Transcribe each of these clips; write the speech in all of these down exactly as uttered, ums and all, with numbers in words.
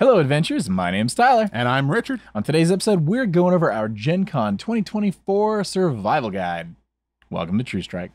Hello, adventurers. My name's Tyler. And I'm Richard. On today's episode, we're going over our Gen Con twenty twenty-four Survival Guide. Welcome to True Strike.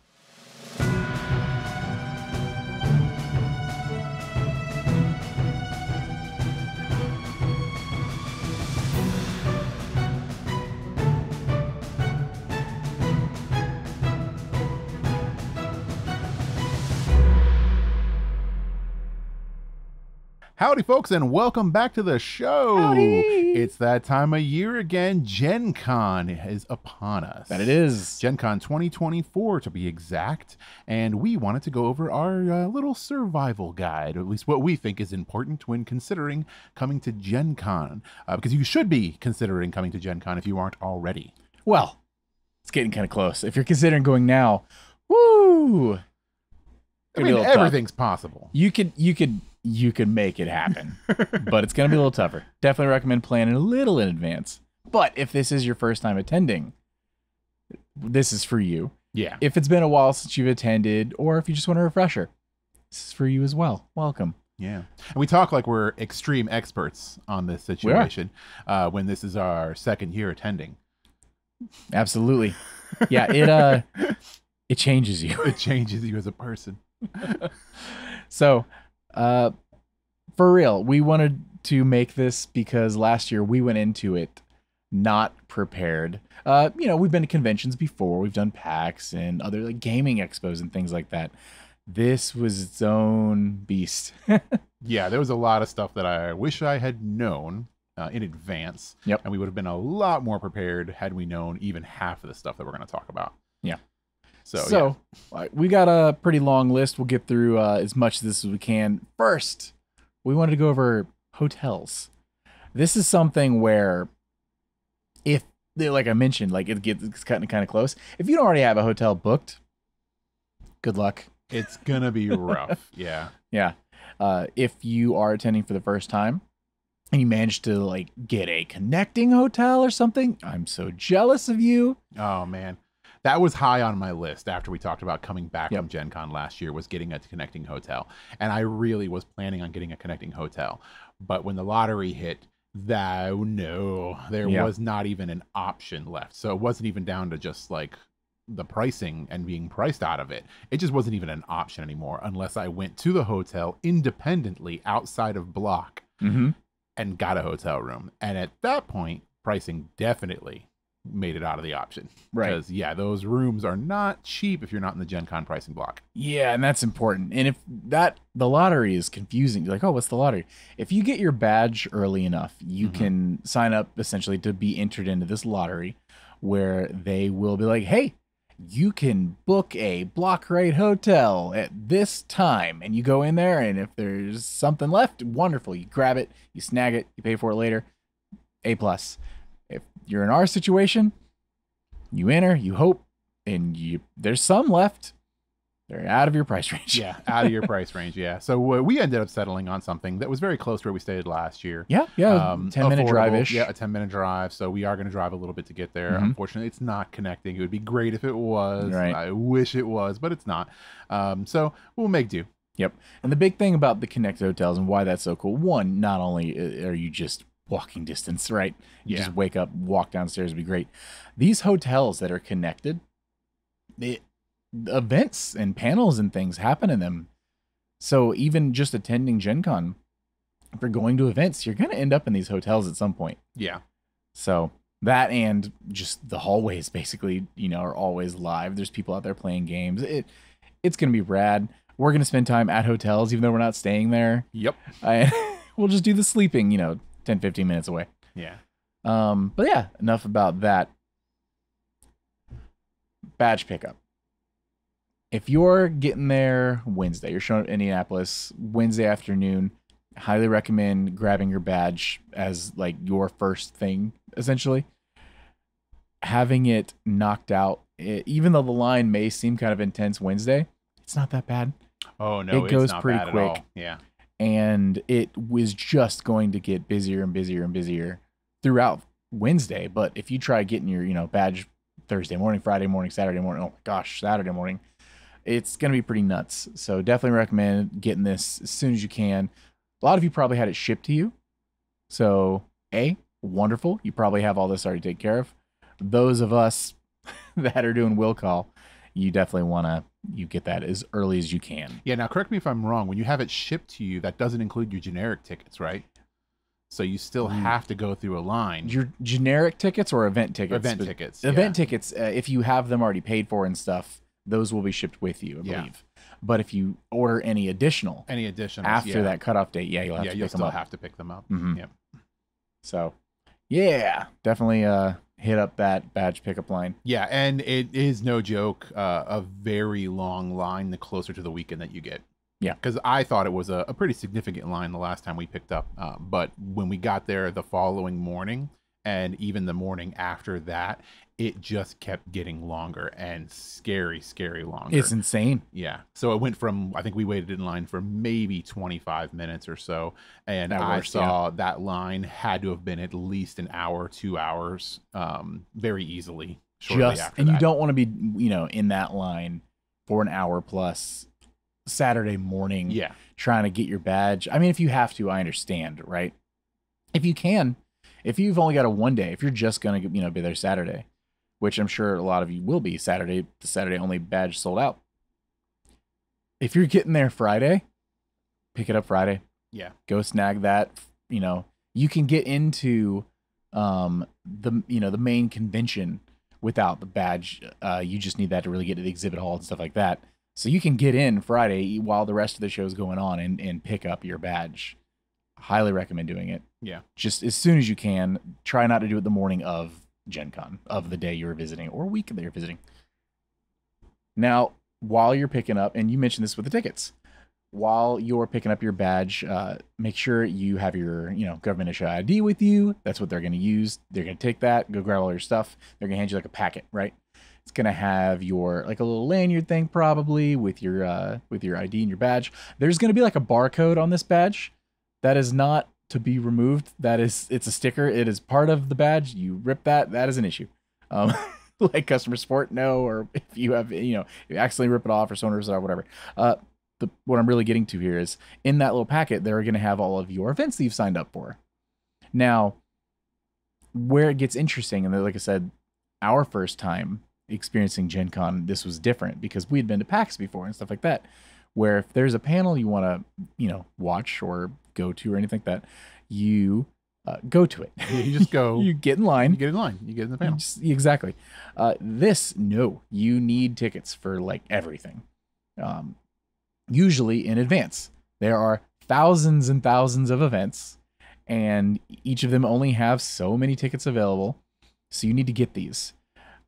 Howdy, folks, and welcome back to the show. Howdy. It's that time of year again. Gen Con is upon us. That it is. Gen Con twenty twenty-four, to be exact. And we wanted to go over our uh, little survival guide, or at least what we think is important when considering coming to Gen Con. Uh, because you should be considering coming to Gen Con if you aren't already. Well, it's getting kind of close. If you're considering going now, woo! I mean, everything's tough. Possible. You could... You could You can make it happen, but it's going to be a little tougher. Definitely recommend planning a little in advance. But if this is your first time attending, this is for you. Yeah. If it's been a while since you've attended, or if you just want a refresher, this is for you as well. Welcome. Yeah. And we talk like we're extreme experts on this situation uh, when this is our second year attending. Absolutely. Yeah. It, uh, it changes you. It changes you as a person. So... Uh, for real, we wanted to make this because last year we went into it not prepared. Uh, you know, we've been to conventions before. We've done PAX and other like gaming expos and things like that. This was its own beast. Yeah, there was a lot of stuff that I wish I had known uh, in advance. Yep. And we would have been a lot more prepared had we known even half of the stuff that we're going to talk about. Yeah. So, so yeah. We got a pretty long list. We'll get through uh, as much of this as we can. First, we wanted to go over hotels. This is something where, if like I mentioned, like it gets kind of kind of close. If you don't already have a hotel booked, good luck. It's gonna be rough. Yeah, yeah. Uh, if you are attending for the first time and you managed to like get a connecting hotel or something, I'm so jealous of you. Oh man. That was high on my list after we talked about coming back yep. from Gen Con last year, was getting a connecting hotel. And I really was planning on getting a connecting hotel. But when the lottery hit, that, oh no, there yep. was not even an option left. So it wasn't even down to just like the pricing and being priced out of it. It just wasn't even an option anymore unless I went to the hotel independently outside of block mm-hmm. and got a hotel room. And at that point, pricing definitely made it out of the option, right? Because yeah, those rooms are not cheap if you're not in the Gen Con pricing block. Yeah, and that's important. And if that the lottery is confusing, you're like, oh, what's the lottery? If you get your badge early enough, you mm-hmm. can sign up essentially to be entered into this lottery, where they will be like, hey, you can book a block rate hotel at this time, and you go in there, and if there's something left, wonderful, you grab it, you snag it, you pay for it later. A plus. If you're in our situation, you enter, you hope, and you there's some left. They're out of your price range. Yeah, out of your price range, yeah. So uh, we ended up settling on something that was very close to where we stayed last year. Yeah, yeah, um, ten-minute drive-ish. Yeah, a ten-minute drive, so we are going to drive a little bit to get there. Mm-hmm. Unfortunately, it's not connecting. It would be great if it was. Right. I wish it was, but it's not. Um, so we'll make do. Yep, and the big thing about the Connect hotels and why that's so cool, one, not only are you just... walking distance, right? You yeah. just wake up, walk downstairs, would be great. These hotels that are connected, the events and panels and things happen in them. So even just attending Gen Con, if you're going to events, you're going to end up in these hotels at some point. Yeah. So that and just the hallways basically, you know, are always live. There's people out there playing games. It It's going to be rad. We're going to spend time at hotels, even though we're not staying there. Yep. I, we'll just do the sleeping, you know, ten, fifteen minutes away. Yeah. Um, but yeah, enough about that. Badge pickup. If you're getting there Wednesday, you're showing up in Indianapolis Wednesday afternoon, highly recommend grabbing your badge as like your first thing, essentially. Having it knocked out, it, even though the line may seem kind of intense Wednesday, it's not that bad. Oh, no, it goes it's not pretty bad quick. At all. Yeah. And it was just going to get busier and busier and busier throughout Wednesday. But if you try getting your, you know, badge Thursday morning, Friday morning, Saturday morning, oh my gosh, Saturday morning, it's going to be pretty nuts. So definitely recommend getting this as soon as you can. A lot of you probably had it shipped to you. So A, wonderful. You probably have all this already taken care of. Those of us that are doing will call, you definitely want to, you get that as early as you can. Yeah. Now, correct me if I'm wrong. When you have it shipped to you, that doesn't include your generic tickets, right? So you still have to go through a line. Your generic tickets or event tickets? Event but tickets. Event yeah. tickets, uh, if you have them already paid for and stuff, those will be shipped with you, I yeah. believe. But if you order any additional, any additional after yeah. that cutoff date, yeah, you'll have yeah, to pick them up. Yeah, you'll still have to pick them up. Mm-hmm. Yep. So, yeah, definitely uh, hit up that badge pickup line. Yeah, and it is no joke, uh, a very long line the closer to the weekend that you get. Yeah, because I thought it was a, a pretty significant line the last time we picked up. Uh, but when we got there the following morning and even the morning after that, it just kept getting longer and scary, scary longer. It's insane. Yeah. So it went from, I think we waited in line for maybe twenty-five minutes or so. And that I works, saw yeah. that line had to have been at least an hour, two hours, um, very easily. Shortly just, after and that. You don't want to be, you know, in that line for an hour plus Saturday morning, yeah, trying to get your badge. I mean, if you have to, I understand, right? If you can, if you've only got a one day, if you're just gonna, you know, be there Saturday, which I'm sure a lot of you will be Saturday, the Saturday only badge sold out. If you're getting there Friday, pick it up Friday. Yeah, go snag that. You know, you can get into um, the you know the main convention without the badge. Uh, you just need that to really get to the exhibit hall and stuff like that. So you can get in Friday while the rest of the show is going on and, and pick up your badge. Highly recommend doing it. Yeah. Just as soon as you can. Try not to do it the morning of Gen Con, of the day you're visiting or week that you're visiting. Now, while you're picking up, and you mentioned this with the tickets, while you're picking up your badge, uh, make sure you have your you know government issue I D with you. That's what they're going to use. They're going to take that, go grab all your stuff. They're going to hand you like a packet, right? It's going to have your, like a little lanyard thing probably with your, uh, with your I D and your badge. There's going to be like a barcode on this badge. That is not to be removed. That is, it's a sticker. It is part of the badge. You rip that. That is an issue. Um, like customer support, no, or if you have, you know, you accidentally rip it off or someone rips it off, whatever. Uh, the, what I'm really getting to here is in that little packet, they're going to have all of your events that you've signed up for. Now, where it gets interesting, and like I said, our first time experiencing Gen Con, this was different because we had been to PAX before and stuff like that, where if there's a panel you want to, you know, watch or go to or anything like that, you uh, go to it. You just go. You get in line. You get in line. You get in the panel. Just, exactly. Uh, this, no, you need tickets for like everything. Um, usually in advance. There are thousands and thousands of events, and each of them only have so many tickets available. So you need to get these.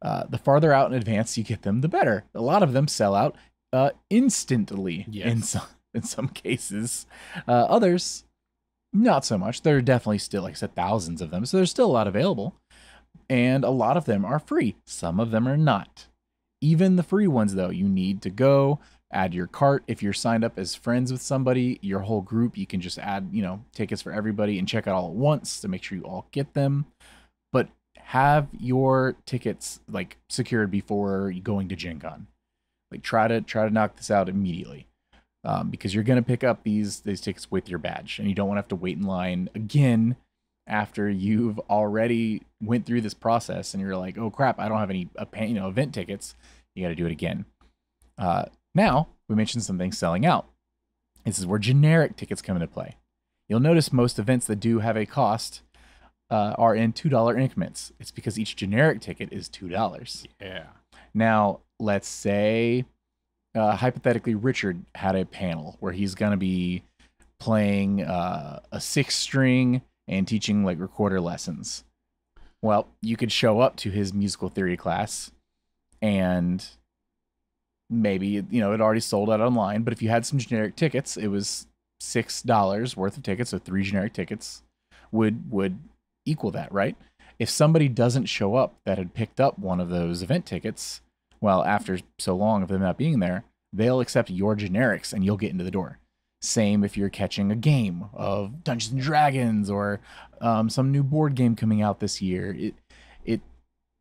Uh, the farther out in advance you get them, the better. A lot of them sell out uh, instantly yes. in some in some cases. Uh, others, not so much. There are definitely still, like I said, thousands of them. So there's still a lot available. And a lot of them are free. Some of them are not. Even the free ones, though, you need to go, add your cart. If you're signed up as friends with somebody, your whole group, you can just add, you know, tickets for everybody and check out all at once to make sure you all get them. But have your tickets like secured before going to Gen Con. Like try to try to knock this out immediately um, because you're going to pick up these these tickets with your badge, and you don't want to have to wait in line again after you've already went through this process and you're like, oh crap, I don't have any uh, you know event tickets. You got to do it again. Uh, now we mentioned some things selling out. This is where generic tickets come into play. You'll notice most events that do have a cost Uh, are in two dollar increments. It's because each generic ticket is two dollars. Yeah. Now, let's say, uh, hypothetically, Richard had a panel where he's going to be playing uh, a six string and teaching like recorder lessons. Well, you could show up to his musical theory class and maybe, you know, it already sold out online, but if you had some generic tickets, it was six dollars worth of tickets, so three generic tickets would, would, equal that, right? If somebody doesn't show up that had picked up one of those event tickets, well, after so long of them not being there, they'll accept your generics and you'll get into the door. Same if you're catching a game of Dungeons and Dragons or um, some new board game coming out this year. It, it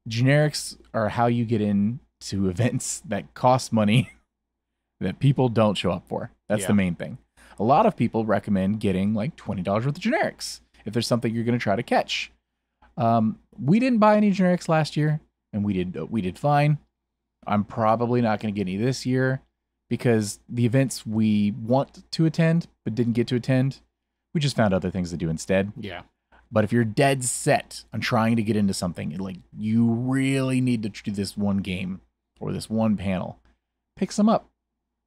generics are how you get into events that cost money that people don't show up for. That's yeah. the main thing. A lot of people recommend getting like twenty dollars worth of generics. if there's something you're going to try to catch. Um, we didn't buy any generics last year, and we did we did fine. I'm probably not going to get any this year because the events we want to attend but didn't get to attend, we just found other things to do instead. Yeah. But if you're dead set on trying to get into something, like you really need to do this one game or this one panel, pick some up.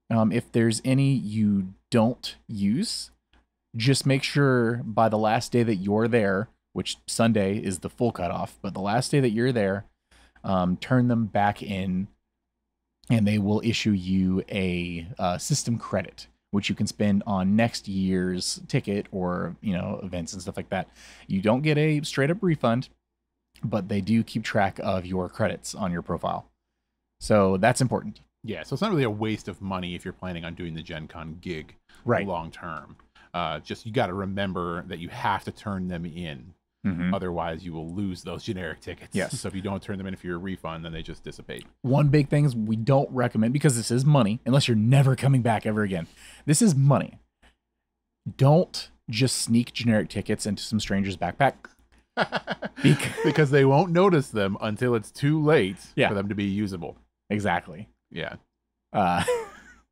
Um, if there's any you don't use, just make sure by the last day that you're there, which Sunday is the full cutoff, but the last day that you're there, um, turn them back in and they will issue you a uh, system credit, which you can spend on next year's ticket or, you know, events and stuff like that. You don't get a straight up refund, but they do keep track of your credits on your profile. So that's important. Yeah, so it's not really a waste of money if you're planning on doing the Gen Con gig right. long term. Uh, just you got to remember that you have to turn them in. Mm-hmm. Otherwise, you will lose those generic tickets. Yes. So if you don't turn them in for your refund, then they just dissipate. One big thing is we don't recommend, because this is money, unless you're never coming back ever again. This is money. Don't just sneak generic tickets into some stranger's backpack. because, because they won't notice them until it's too late yeah. for them to be usable. Exactly. Yeah. Uh,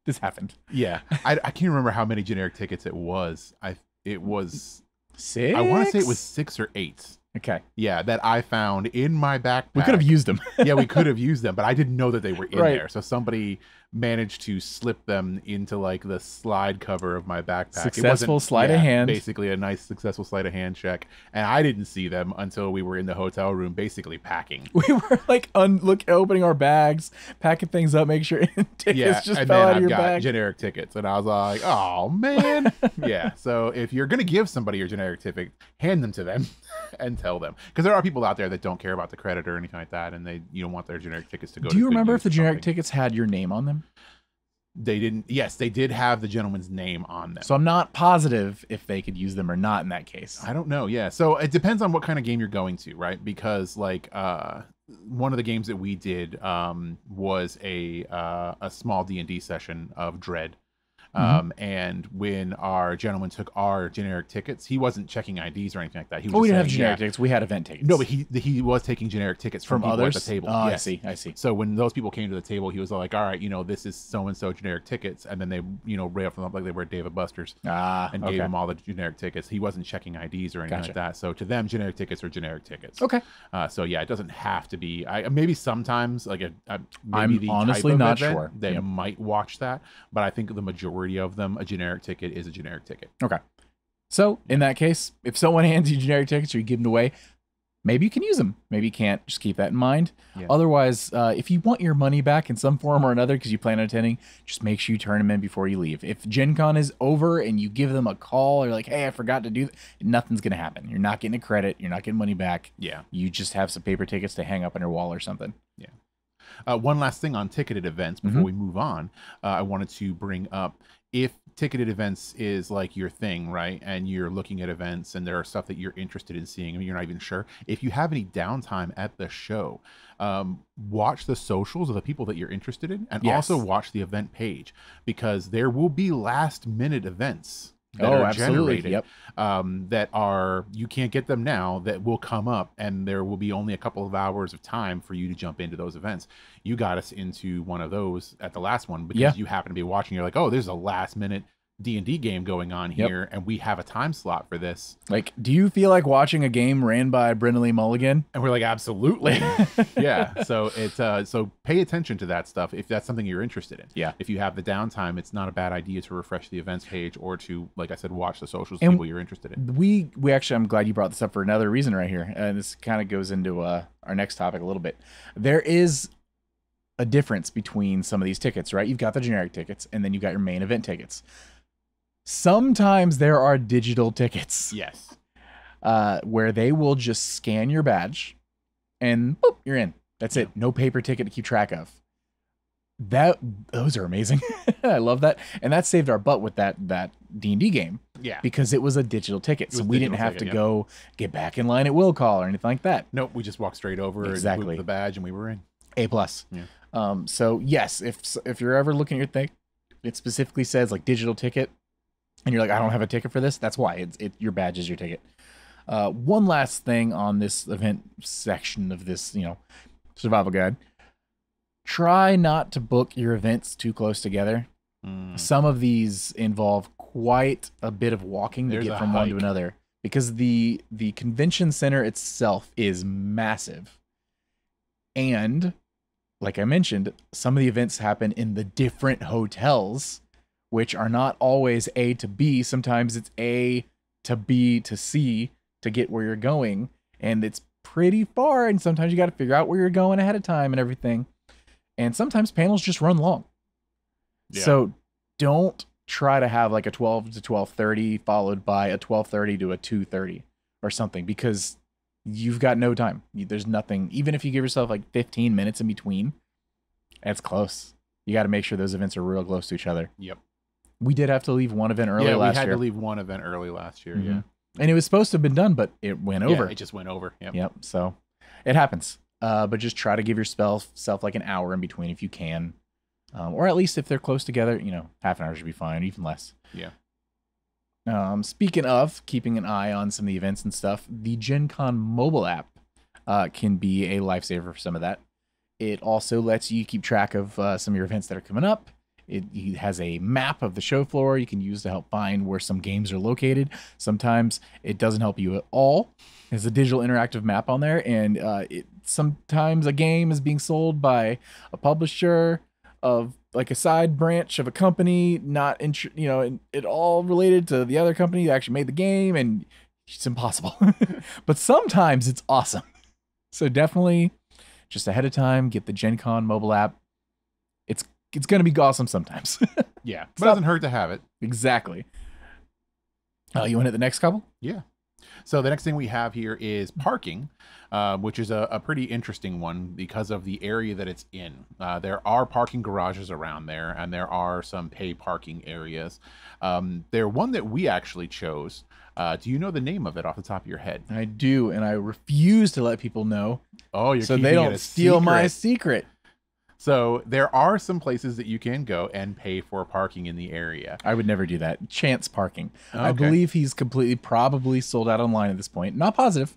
this happened. Yeah. I, I can't remember how many generic tickets it was. I It was... Six? I want to say it was six or eight. Okay. Yeah, that I found in my backpack. We could have used them. yeah, we could have used them, but I didn't know that they were in right. there. So somebody managed to slip them into like the slide cover of my backpack. Successful sleight yeah, of hand. Basically a nice successful sleight of hand check. And I didn't see them until we were in the hotel room basically packing. We were like un look, opening our bags, packing things up, make sure tickets yeah, just and fell then out I've of your got bag. Generic tickets. And I was like, oh, man. yeah, so if you're going to give somebody your generic ticket, hand them to them and tell them. Because there are people out there that don't care about the credit or anything like that, and they you don't want their generic tickets to go. Do you remember if the generic tickets had your name on them? They didn't. Yes, they did have the gentleman's name on them. So I'm not positive if they could use them or not in that case. I don't know. Yeah. So it depends on what kind of game you're going to, right? Because like uh, one of the games that we did um, was a uh, a small D and D session of Dread. Um, mm-hmm. And when our gentleman took our generic tickets, he wasn't checking I Ds or anything like that. He was oh, we didn't saying, have generic yeah. tickets. We had event tickets. No, but he he was taking generic tickets from, from others at the table. Oh, yes. I see. I see. So when those people came to the table, he was like, all right, you know, this is so-and-so generic tickets. And then they, you know, railed them up like they were Dave and Buster's ah, and okay. gave them all the generic tickets. He wasn't checking I Ds or anything gotcha. Like that. So to them, generic tickets are generic tickets. Okay. Uh, so yeah, it doesn't have to be, I maybe sometimes like a, a maybe I'm the honestly type not event, sure. They yep. might watch that, but I think the majority of them, a generic ticket is a generic ticket. Okay. So in that case, if someone hands you generic tickets or you give them away, maybe you can use them. Maybe you can't. Just keep that in mind. Yeah. Otherwise, uh, if you want your money back in some form or another because you plan on attending, just make sure you turn them in before you leave. If Gen Con is over and you give them a call or like, hey, I forgot to do that, nothing's going to happen. You're not getting a credit. You're not getting money back. Yeah. You just have some paper tickets to hang up on your wall or something. Yeah. Uh, one last thing on ticketed events before mm-hmm. we move on, uh, I wanted to bring up if ticketed events is like your thing, right? And you're looking at events and there are stuff that you're interested in seeing. I mean, you're not even sure if you have any downtime at the show, um, watch the socials of the people that you're interested in and yes. also watch the event page because there will be last minute events that oh, are absolutely. Generated yep. um, that are, you can't get them now, that will come up and there will be only a couple of hours of time for you to jump into those events. You got us into one of those at the last one because yeah. you happen to be watching. You're like, oh, there's a last minute D and D game going on yep. here and we have a time slot for this. Like, do you feel like watching a game ran by Brennan Lee Mulligan? And we're like, absolutely. yeah. So it's, uh, so pay attention to that stuff if that's something you're interested in. Yeah. If you have the downtime, it's not a bad idea to refresh the events page or to, like I said, watch the socials and people you're interested in. We, we actually, I'm glad you brought this up for another reason right here. And this kind of goes into uh, our next topic a little bit. There is a difference between some of these tickets, right? You've got the generic tickets and then you've got your main event tickets. Sometimes there are digital tickets. Yes. Uh, where they will just scan your badge and boop, you're in. That's yeah. it. No paper ticket to keep track of. That those are amazing. I love that. And that saved our butt with that that D and D game. Yeah. Because it was a digital ticket. So we didn't have ticket, to yeah. go get back in line at will call or anything like that. Nope. We just walked straight over exactly. and moved the badge and we were in. A plus. Yeah. Um, so yes, if if you're ever looking at your thing, it specifically says like digital ticket. And you're like, I don't have a ticket for this. That's why it's it. Your badge is your ticket. Uh, one last thing on this event section of this, you know, survival guide. Try not to book your events too close together. Mm. Some of these involve quite a bit of walking There's to get from hike. one to another, because the the convention center itself is massive. And like I mentioned, some of the events happen in the different hotels, which are not always A to B. Sometimes it's A to B to C to get where you're going, and it's pretty far, and sometimes you got to figure out where you're going ahead of time and everything. And sometimes panels just run long. Yeah. So don't try to have like a twelve to twelve thirty followed by a twelve thirty to a two thirty or something, because you've got no time. There's nothing. Even if you give yourself like fifteen minutes in between, that's close. You got to make sure those events are real close to each other. Yep. We did have to leave one event early yeah, last year. Yeah, we had year. to leave one event early last year. Mm-hmm. Yeah. And it was supposed to have been done, but it went over. Yeah, it just went over. Yep. Yep. So it happens. Uh, but just try to give yourself self like an hour in between if you can. Um, or at least if they're close together, you know, half an hour should be fine, even less. Yeah. Um, speaking of keeping an eye on some of the events and stuff, the Gen Con mobile app uh, can be a lifesaver for some of that. It also lets you keep track of uh, some of your events that are coming up. It, it has a map of the show floor you can use to help find where some games are located. Sometimes it doesn't help you at all. There's a digital interactive map on there, and uh, it, sometimes a game is being sold by a publisher of like a side branch of a company, not in, you know, it all related to the other company that actually made the game, and it's impossible. But sometimes it's awesome. So definitely, just ahead of time, get the Gen Con mobile app. It's It's going to be awesome sometimes. Yeah. It doesn't hurt to have it. Exactly. Oh, uh, you want to hit the next couple? Yeah. So the next thing we have here is parking, uh, which is a, a pretty interesting one because of the area that it's in. Uh, there are parking garages around there, and there are some pay parking areas. Um, they're one that we actually chose. Uh, do you know the name of it off the top of your head? I do, and I refuse to let people know. Oh, you're so they don't steal my secret. So there are some places that you can go and pay for parking in the area. I would never do that. Chance parking. Okay. I believe he's completely probably sold out online at this point. Not positive.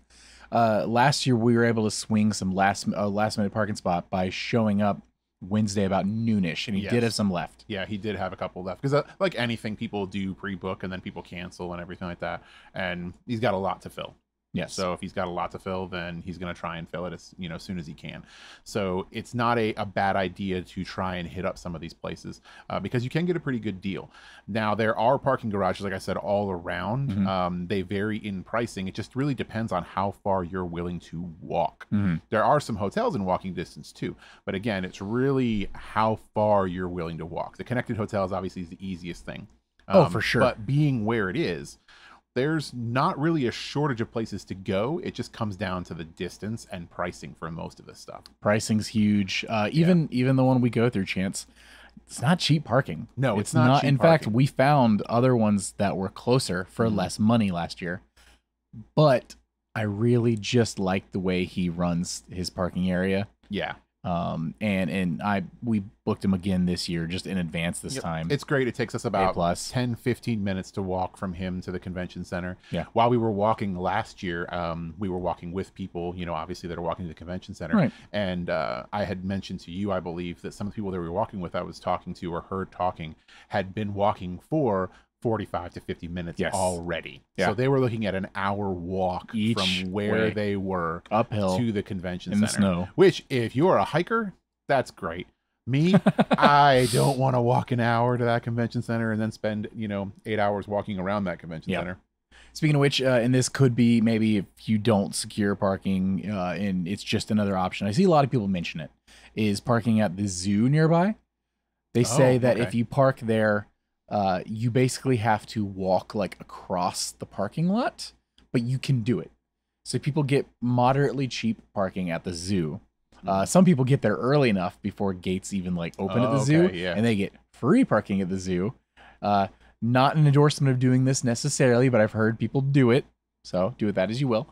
Uh, last year, we were able to swing some last uh, last minute parking spot by showing up Wednesday about noonish, and he yes. did have some left. Yeah, he did have a couple left because uh, like anything, people do pre-book and then people cancel and everything like that. And he's got a lot to fill. Yes. So if he's got a lot to fill, then he's going to try and fill it as you know as soon as he can. So it's not a, a bad idea to try and hit up some of these places uh, because you can get a pretty good deal. Now, there are parking garages, like I said, all around. Mm-hmm. Um, they vary in pricing. It just really depends on how far you're willing to walk. Mm-hmm. There are some hotels in walking distance too. But again, it's really how far you're willing to walk. The connected hotels obviously is the easiest thing. Um, oh, for sure. But being where it is, there's not really a shortage of places to go. It just comes down to the distance and pricing for most of this stuff. Pricing's huge. Uh, even yeah. even the one we go through, Chance, it's not cheap parking. No, it's, it's not, not cheap In parking. fact, we found other ones that were closer for mm-hmm. less money last year. But I really just like the way he runs his parking area. Yeah. Um, and, and I, we booked him again this year, just in advance this yep. time. It's great. It takes us about ten, fifteen minutes to walk from him to the convention center. Yeah. While we were walking last year, um, we were walking with people, you know, obviously that are walking to the convention center. Right. And, uh, I had mentioned to you, I believe, that some of the people that we were walking with, I was talking to or heard talking, had been walking for forty-five to fifty minutes yes. already. Yeah. So they were looking at an hour walk Each from where way. they were uphill to the convention in center. The snow. Which, if you're a hiker, that's great. Me, I don't want to walk an hour to that convention center and then spend, you know, eight hours walking around that convention yep. center. Speaking of which, uh, and this could be maybe if you don't secure parking, uh, and it's just another option. I see a lot of people mention it, is parking at the zoo nearby. They oh, say that okay. if you park there, Uh, you basically have to walk like across the parking lot, but you can do it. So people get moderately cheap parking at the zoo. Uh, some people get there early enough before gates even like open oh, at the zoo, okay, yeah. and they get free parking at the zoo. Uh, not an endorsement of doing this necessarily, but I've heard people do it. So do with that as you will.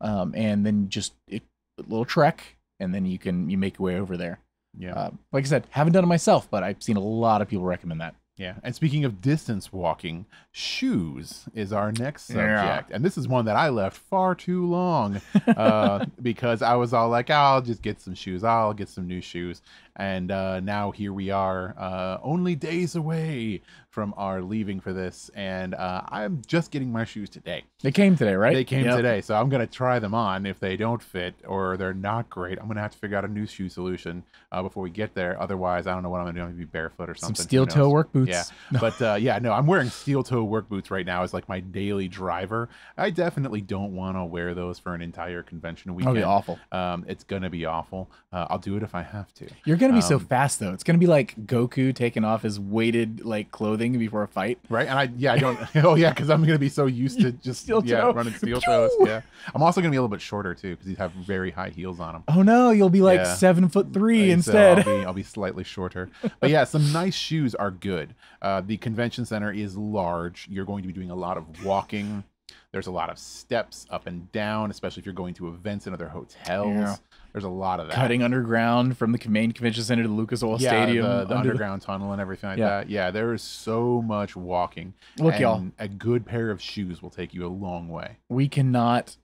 Um, and then just a little trek, and then you can you make your way over there. Yeah. Uh, like I said, haven't done it myself, but I've seen a lot of people recommend that. Yeah. And speaking of distance walking, shoes is our next subject. Yeah. And this is one that I left far too long uh, because I was all like, I'll just get some shoes. I'll get some new shoes. And uh, now here we are uh, only days away from our leaving for this. And uh, I'm just getting my shoes today. They came today, right? They came yep. today. So I'm going to try them on. If they don't fit or they're not great, I'm going to have to figure out a new shoe solution uh, before we get there. Otherwise, I don't know what I'm going to do. I'm going to be barefoot or something. Some steel toe work boots. Yeah. But uh, yeah, no, I'm wearing steel toe work boots right now as like my daily driver. I definitely don't want to wear those for an entire convention weekend. It'll be awful. Um, it's going to be awful. Uh, I'll do it if I have to. You're going to be um, so fast, though. It's going to be like Goku taking off his weighted like clothing before a fight, right? And I yeah I don't oh yeah because I'm gonna be so used to just steel yeah toe. running steel toes. Yeah, I'm also gonna be a little bit shorter too because you have very high heels on them. Oh no, you'll be like yeah. seven foot three right, instead. So I'll, be, I'll be slightly shorter. But yeah, some nice shoes are good. Uh, the convention center is large. You're going to be doing a lot of walking. There's a lot of steps up and down, especially if you're going to events in other hotels. Yeah. There's a lot of that. Cutting underground from the main convention center to Lucas Oil yeah, Stadium. The, the under underground the... tunnel and everything like yeah. that. Yeah, there is so much walking. Look, y'all. A good pair of shoes will take you a long way. We cannot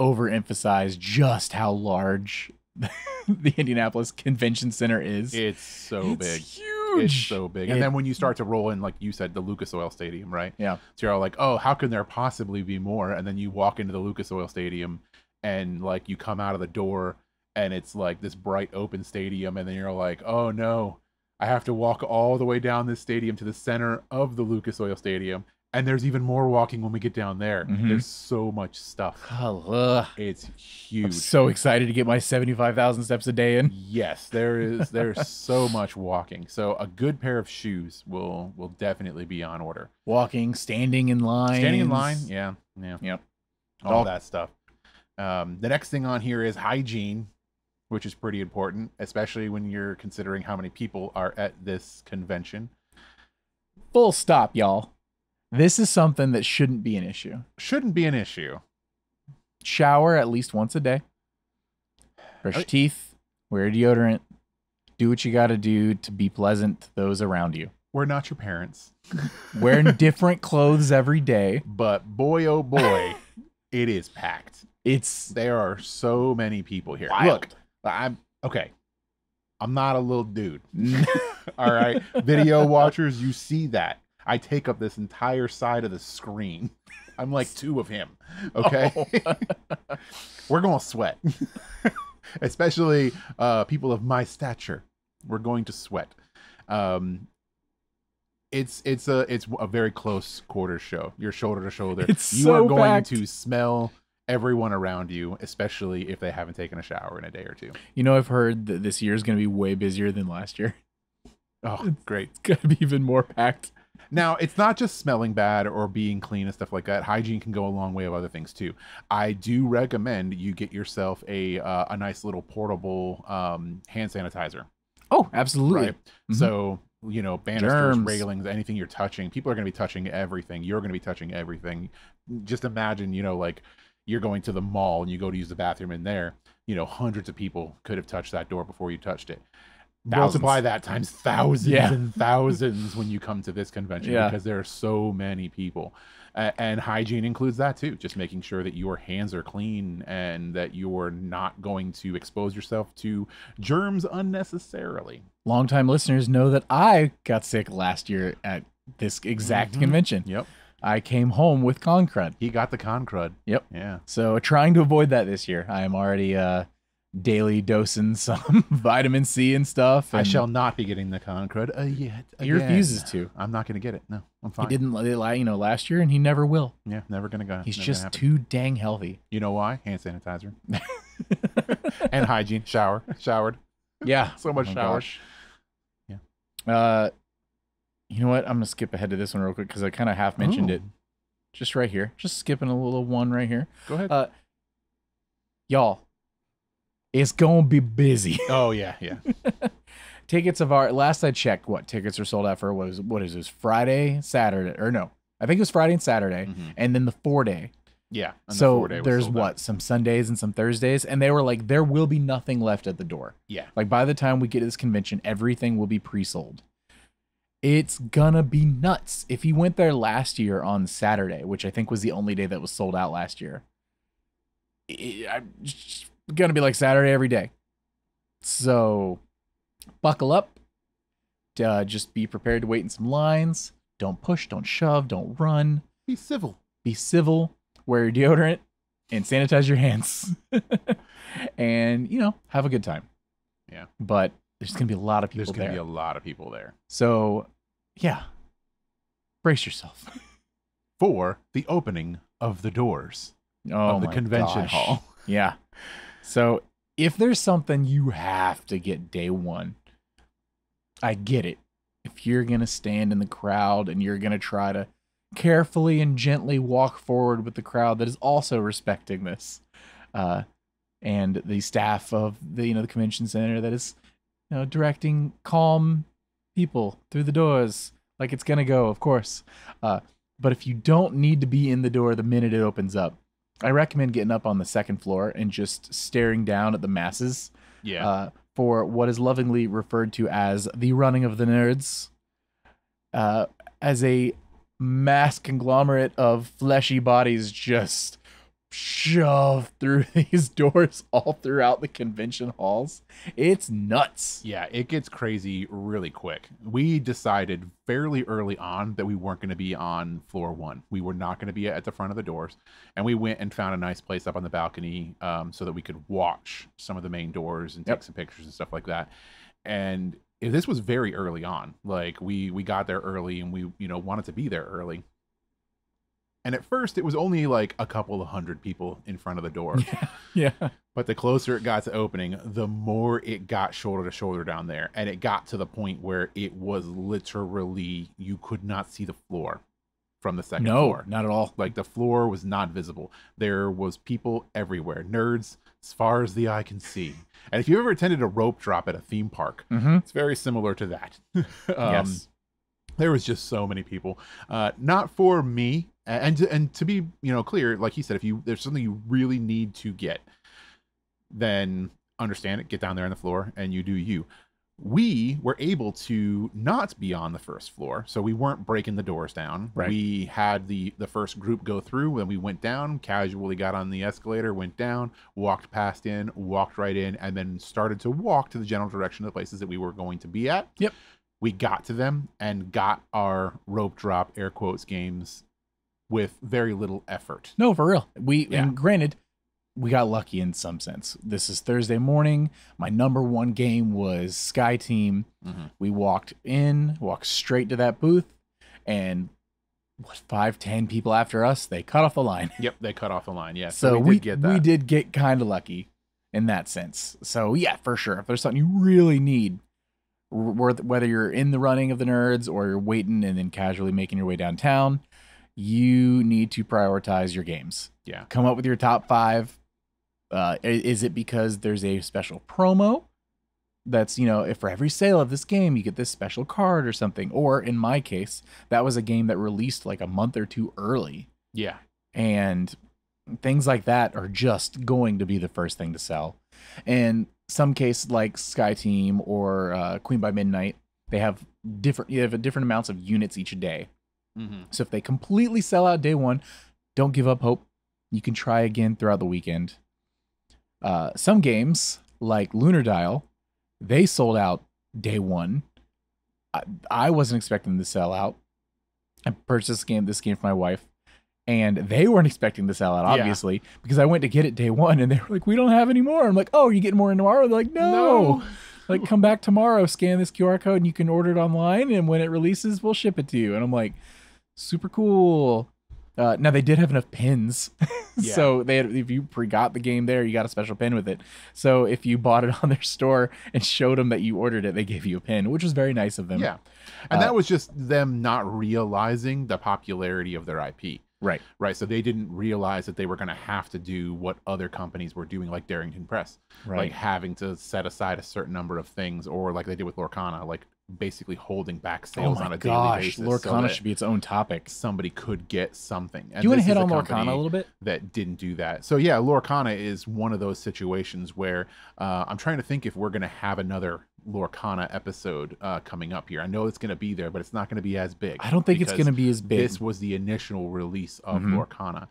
overemphasize just how large the Indianapolis Convention Center is. It's so it's big. Huge. It's so big. And it, then when you start to roll in, like you said, the Lucas Oil Stadium, right? Yeah. So you're all like, oh, how can there possibly be more? And then you walk into the Lucas Oil Stadium and like you come out of the door and it's like this bright open stadium. And then you're like, oh no, I have to walk all the way down this stadium to the center of the Lucas Oil Stadium. And there's even more walking when we get down there. Mm-hmm. There's so much stuff. Oh, it's huge. I'm so excited to get my seventy-five thousand steps a day in. Yes, there is. There's so much walking. So a good pair of shoes will will definitely be on order. Walking, standing in line, standing in line. Yeah, yeah, yep. All, All that stuff. Um, the next thing on here is hygiene, which is pretty important, especially when you're considering how many people are at this convention. Full stop, y'all. This is something that shouldn't be an issue. Shouldn't be an issue. Shower at least once a day. Brush your teeth. Wear deodorant. Do what you got to do to be pleasant to those around you. We're not your parents. Wear different clothes every day. But boy, oh boy, it is packed. It's There are so many people here. Wild. Look, I'm okay. I'm not a little dude. All right. Video watchers, you see that. I take up this entire side of the screen. I'm like two of him. Okay. Oh. We're going to sweat, especially uh, people of my stature. We're going to sweat. Um, it's, it's a, it's a very close quarter show. You're shoulder to shoulder. It's you so are going packed. to smell everyone around you, especially if they haven't taken a shower in a day or two. You know, I've heard that this year is going to be way busier than last year. Oh, great. It's going to be even more packed. Now, it's not just smelling bad or being clean and stuff like that. Hygiene can go a long way of other things, too. I do recommend you get yourself a, uh, a nice little portable um, hand sanitizer. Oh, absolutely. Right? Mm-hmm. So, you know, banisters, germs, railings, anything you're touching. People are going to be touching everything. You're going to be touching everything. Just imagine, you know, like you're going to the mall and you go to use the bathroom in there. You know, hundreds of people could have touched that door before you touched it. Thousands. Multiply that times thousands yeah. and thousands when you come to this convention yeah. because there are so many people. Uh, and hygiene includes that too. Just making sure that your hands are clean and that you're not going to expose yourself to germs unnecessarily. Longtime listeners know that I got sick last year at this exact mm-hmm. convention. Yep. I came home with con crud. He got the con crud. Yep. Yeah. So trying to avoid that this year. I am already... Uh, daily dosing some vitamin C and stuff. And I shall not be getting the con crud uh, yet. Again. He refuses to. I'm not going to get it. No, I'm fine. He didn't lie, you know, last year, and he never will. Yeah, never going to go. He's just too dang healthy. You know why? Hand sanitizer. And hygiene. Shower. Showered. Yeah. So much oh shower. Gosh. Yeah. Uh, you know what? I'm going to skip ahead to this one real quick because I kind of half mentioned Ooh. it. Just right here. Just skipping a little one right here. Go ahead. Uh, y'all. It's going to be busy. Oh, yeah, yeah. Tickets of our, last I checked, what tickets are sold out for, what is, what is this, Friday, Saturday, or no, I think it was Friday and Saturday, mm-hmm. and then the four-day. Yeah. So the four day there's what, out. some Sundays and some Thursdays, and they were like, there will be nothing left at the door. Yeah. Like, by the time we get to this convention, everything will be pre-sold. It's gonna be nuts. If he went there last year on Saturday, which I think was the only day that was sold out last year, it, I'm just gonna be like Saturday every day. So buckle up. Uh, just be prepared to wait in some lines. Don't push, don't shove, don't run. Be civil. Be civil. Wear your deodorant and sanitize your hands. And, you know, have a good time. Yeah. But there's going to be a lot of people there. There's going to be a lot of people there. So, yeah. Brace yourself. For the opening of the doors oh of the convention gosh. hall. Yeah. So, if there's something you have to get day one, I get it. If you're going to stand in the crowd and you're going to try to carefully and gently walk forward with the crowd that is also respecting this, uh, and the staff of the, you know, the convention center that is, you know, directing calm people through the doors like it's going to go, of course. Uh, but if you don't need to be in the door the minute it opens up, I recommend getting up on the second floor and just staring down at the masses. Yeah. Uh, for what is lovingly referred to as the running of the nerds, uh, as a mass conglomerate of fleshy bodies just shoved through these doors all throughout the convention halls. It's nuts. Yeah, it gets crazy really quick. We decided fairly early on that we weren't going to be on floor one. We were not going to be at the front of the doors, and we went and found a nice place up on the balcony um, so that we could watch some of the main doors and yep. take some pictures and stuff like that. And this was very early on. Like we we got there early, and we, you know, wanted to be there early. And at first, it was only like a couple of hundred people in front of the door. Yeah. Yeah. But the closer it got to opening, the more it got shoulder to shoulder down there. And it got to the point where it was literally, you could not see the floor from the second no, floor. No, not at all. Like the floor was not visible. There was people everywhere. Nerds as far as the eye can see. And if you've ever attended a rope drop at a theme park, mm-hmm. it's very similar to that. um, yes. There was just so many people. Uh, not for me. And to, and to be, you know, clear, like he said, if you there's something you really need to get, then understand it, get down there on the floor, and you do you. We were able to not be on the first floor, so we weren't breaking the doors down. Right. We had the, the first group go through, and we went down, casually got on the escalator, went down, walked past in, walked right in, and then started to walk to the general direction of the places that we were going to be at. Yep. We got to them and got our rope drop, air quotes, games with very little effort. No, for real. We yeah. and granted, we got lucky in some sense. This is Thursday morning. My number one game was Sky Team. Mm-hmm. We walked in, walked straight to that booth, and what, five, ten people after us, they cut off the line. Yep, they cut off the line. Yeah, so, so we, we did get that. We did get kind of lucky in that sense. So yeah, for sure. If there's something you really need, whether you're in the running of the nerds or you're waiting and then casually making your way downtown, you need to prioritize your games. Yeah. Come up with your top five. Uh, is it because there's a special promo that's, you know, if for every sale of this game, you get this special card or something? Or in my case, that was a game that released like a month or two early. Yeah. And things like that are just going to be the first thing to sell. And some case like Sky Team or uh, Queen by Midnight, they have different, you have different amounts of units each day. Mm-hmm. So if they completely sell out day one, don't give up hope. You can try again throughout the weekend. Uh, some games, like Lunar Dial, they sold out day one. I, I wasn't expecting them to sell out. I purchased this game, this game for my wife, and they weren't expecting to sell out, obviously, yeah. because I went to get it day one, and they were like, we don't have any more. I'm like, oh, are you getting more in tomorrow? They're like, no. no. Like, come back tomorrow, scan this Q R code, and you can order it online, and when it releases, we'll ship it to you. And I'm like, super cool. Uh, now, they did have enough pins. Yeah. So they had, if you pre-got the game there, you got a special pin with it. So if you bought it on their store and showed them that you ordered it, they gave you a pin, which was very nice of them. Yeah. And uh, that was just them not realizing the popularity of their I P. Right. Right. So they didn't realize that they were going to have to do what other companies were doing, like Darrington Press. Right. Like having to set aside a certain number of things, or like they did with Lorcana, like basically holding back sales oh on a gosh. daily basis. Lorcana so should be its own topic. Somebody could get something. And do you want to hit on Lorcana a little bit? That didn't do that. So yeah, Lorcana is one of those situations where uh, I'm trying to think if we're going to have another Lorcana episode uh, coming up here. I know it's going to be there, but it's not going to be as big. I don't think it's going to be as big. This was the initial release of mm-hmm. Lorcana,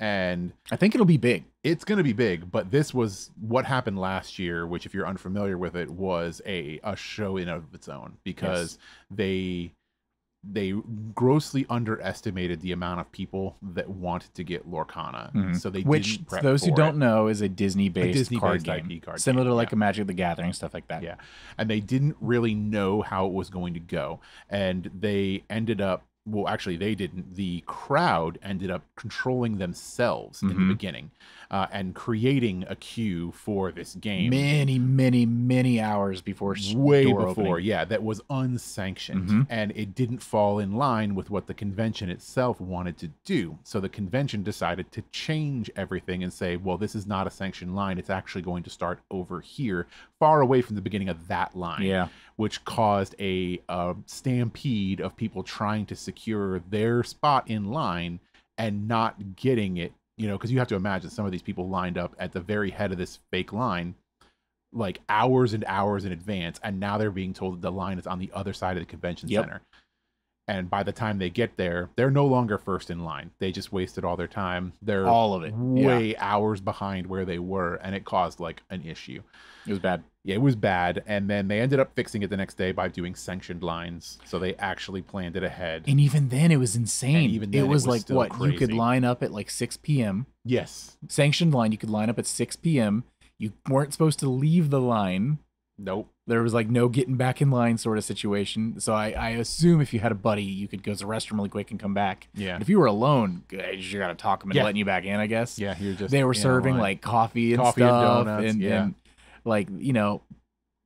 and I think it'll be big. It's going to be big, but this was what happened last year, which, if you're unfamiliar with it, was a a show in of its own, because yes. they they grossly underestimated the amount of people that wanted to get Lorcana. Mm-hmm. So they Which, didn't prep those who for don't it. know, is a Disney-based Disney card game. I P card Similar game. to like yeah. a Magic the Gathering, stuff like that. Yeah. And they didn't really know how it was going to go. And they ended up, well, actually they didn't. The crowd ended up controlling themselves mm-hmm. in the beginning uh, and creating a queue for this game. Many, many, many hours before Way before, opening. yeah, that was unsanctioned. Mm-hmm. And it didn't fall in line with what the convention itself wanted to do. So the convention decided to change everything and say, well, this is not a sanctioned line. It's actually going to start over here, far away from the beginning of that line. Yeah. Which caused a, a stampede of people trying to secure secure their spot in line and not getting it, you know, because you have to imagine some of these people lined up at the very head of this fake line like hours and hours in advance, and now they're being told that the line is on the other side of the convention yep. center, and by the time they get there, they're no longer first in line. They just wasted all their time. They're all of it way yeah. hours behind where they were, and it caused like an issue. It was bad. Yeah, it was bad, and then they ended up fixing it the next day by doing sanctioned lines. So they actually planned it ahead. And even then, it was insane. Even then, it, was it was like what crazy. You could line up at like six p m Yes, sanctioned line. You could line up at six p m You weren't supposed to leave the line. Nope. There was like no getting back in line sort of situation. So I, I assume if you had a buddy, you could go to the restroom really quick and come back. Yeah. But if you were alone, you got to talk them into yeah. letting you back in, I guess. Yeah. You're just they were serving line. like coffee and coffee stuff and donuts. And, yeah. And, like, you know,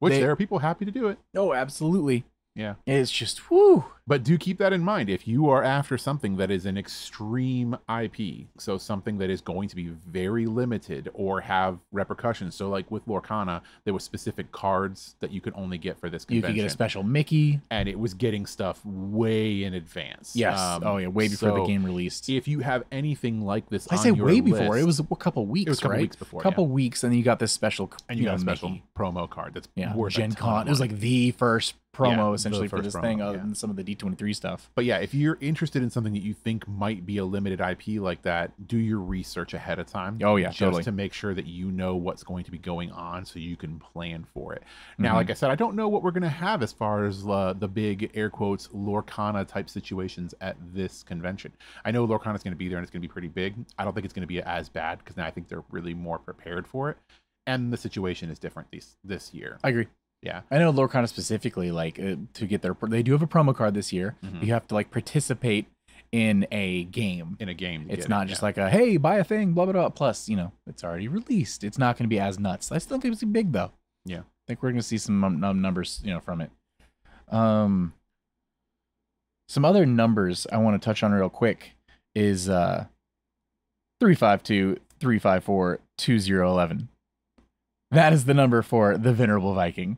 which they, there are people happy to do it. No, absolutely. Yeah. It's just, whoo. But do keep that in mind. If you are after something that is an extreme I P, so something that is going to be very limited or have repercussions. So like with Lorcana, there were specific cards that you could only get for this convention. You could get a special Mickey. And it was getting stuff way in advance. Yes. Um, oh, yeah. Way before so the game released. If you have anything like this I on say your way before. List, it was a couple weeks, It was a couple right? weeks before, A couple yeah. weeks, and then you got this special And you, you got know, a special Mickey. promo card that's yeah. worth Gen Con. It was like the first promo, yeah, essentially, for this promo, thing, other yeah. than some of the D twenty-three stuff. But yeah, if you're interested in something that you think might be a limited I P like that, do your research ahead of time. Oh yeah, just totally. to make sure that you know what's going to be going on so you can plan for it. Now, mm-hmm. like I said, I don't know what we're going to have as far as uh, the big air quotes Lorcana type situations at this convention. I know Lorcana is going to be there and it's going to be pretty big. I don't think it's going to be as bad because now I think they're really more prepared for it. And the situation is different this, this year. I agree. Yeah, I know Lorcana specifically, like uh, to get their, they do have a promo card this year. Mm-hmm. You have to like participate in a game. In a game. It's not it, just yeah. like a, hey, buy a thing, blah, blah, blah. Plus, you know, it's already released. It's not going to be as nuts. I still think it's big though. Yeah. I think we're going to see some um, numbers, you know, from it. Um, some other numbers I want to touch on real quick is uh, three five two, three five four, two zero one one. That is the number for the Venerable Viking.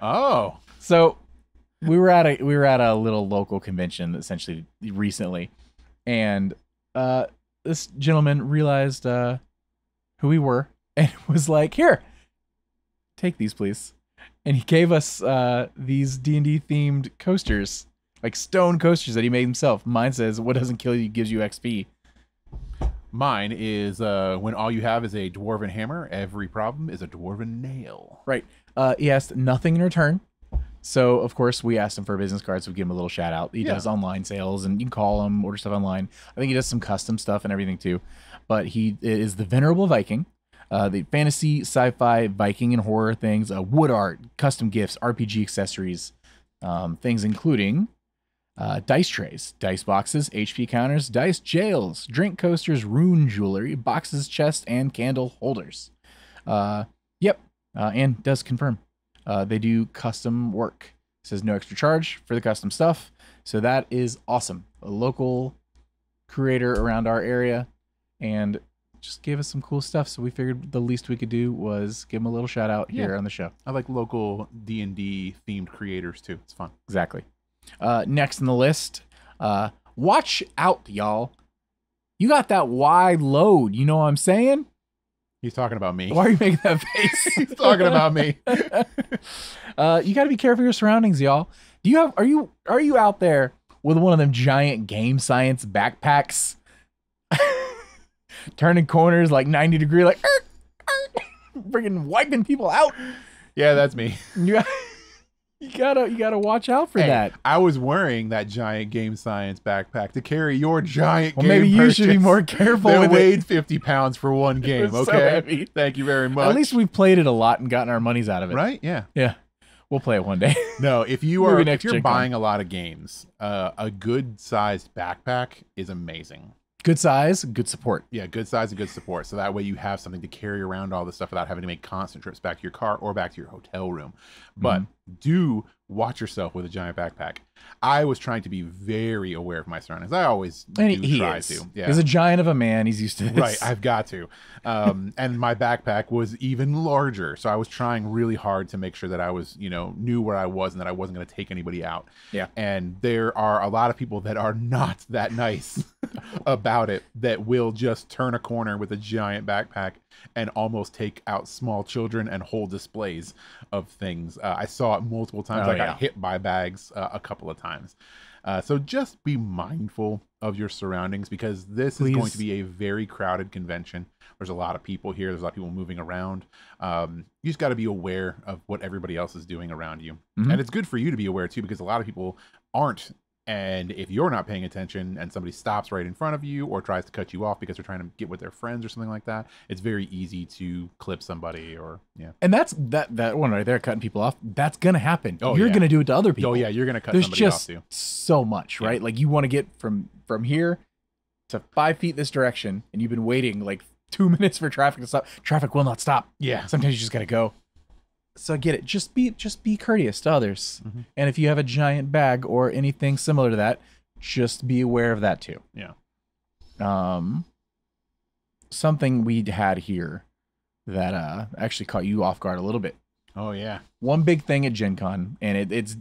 Oh, so we were at a we were at a little local convention essentially recently, and uh, this gentleman realized uh, who we were and was like, "Here, take these, please." And he gave us uh, these D and D themed coasters, like stone coasters that he made himself. Mine says, "What doesn't kill you gives you X P." Mine is uh, when all you have is a dwarven hammer, every problem is a dwarven nail. Right. Uh, he asked nothing in return. So, of course, we asked him for a business card, so we give him a little shout out. He yeah. does online sales, and you can call him, order stuff online. I think he does some custom stuff and everything, too. But he is the Venerable Viking, uh, the fantasy, sci-fi, Viking, and horror things, uh, wood art, custom gifts, R P G accessories, um, things including... Uh, dice trays, dice boxes, H P counters, dice jails, drink coasters, rune jewelry, boxes, chests, and candle holders. Uh, yep, uh, and does confirm. Uh, they do custom work. It says no extra charge for the custom stuff. So that is awesome. A local creator around our area, and just gave us some cool stuff. So we figured the least we could do was give them a little shout out here yeah. on the show. I like local D and D themed creators too. It's fun. Exactly. Uh, next in the list, uh, watch out, y'all. You got that wide load. You know what I'm saying? He's talking about me. Why are you making that face? He's talking about me. uh, you got to be careful of your surroundings, y'all. Do you have? Are you? Are you out there with one of them giant Game Science backpacks, turning corners like ninety degree, like freaking wiping people out? Yeah, that's me. You, you gotta, you gotta watch out for hey, that. I was wearing that giant Game Science backpack to carry your giant. Well, game maybe you purchase. should be more careful. They weighed it. fifty pounds for one game. It was okay, so heavy. Thank you very much. At least we've played it a lot and gotten our monies out of it, right? Yeah, yeah. We'll play it one day. No, if you are if you're buying a lot of games, uh, a good sized backpack is amazing. Good size, good support. Yeah, good size and good support. So that way you have something to carry around all this stuff without having to make constant trips back to your car or back to your hotel room. But mm-hmm. do watch yourself with a giant backpack. I was trying to be very aware of my surroundings. I always and do he try is. to. Yeah. He's a giant of a man. He's used to this. Right, I've got to. Um, and my backpack was even larger. So I was trying really hard to make sure that I was, you know, knew where I was and that I wasn't going to take anybody out. Yeah. And there are a lot of people that are not that nice about it that will just turn a corner with a giant backpack and almost take out small children and whole displays of things. Uh, I saw it multiple times. Oh, I got yeah. hit by bags uh, a couple of times. Uh, so just be mindful of your surroundings because this Please. is going to be a very crowded convention. There's a lot of people here. There's a lot of people moving around. Um, you just got to be aware of what everybody else is doing around you. Mm-hmm. And it's good for you to be aware too, because a lot of people aren't. And if you're not paying attention and somebody stops right in front of you or tries to cut you off because they're trying to get with their friends or something like that, it's very easy to clip somebody or, yeah. And that's that that one right there, cutting people off. That's going to happen. Oh, you're yeah. going to do it to other people. Oh, yeah. You're going to cut There's somebody just off too. so much, right? Yeah. Like you want to get from, from here to five feet this direction and you've been waiting like two minutes for traffic to stop. Traffic will not stop. Yeah. Sometimes you just got to go. So I get it. Just be just be courteous to others. Mm-hmm. And if you have a giant bag or anything similar to that, just be aware of that too. Yeah. Um, something we had here that uh, actually caught you off guard a little bit. Oh, yeah. One big thing at Gen Con, and it, it's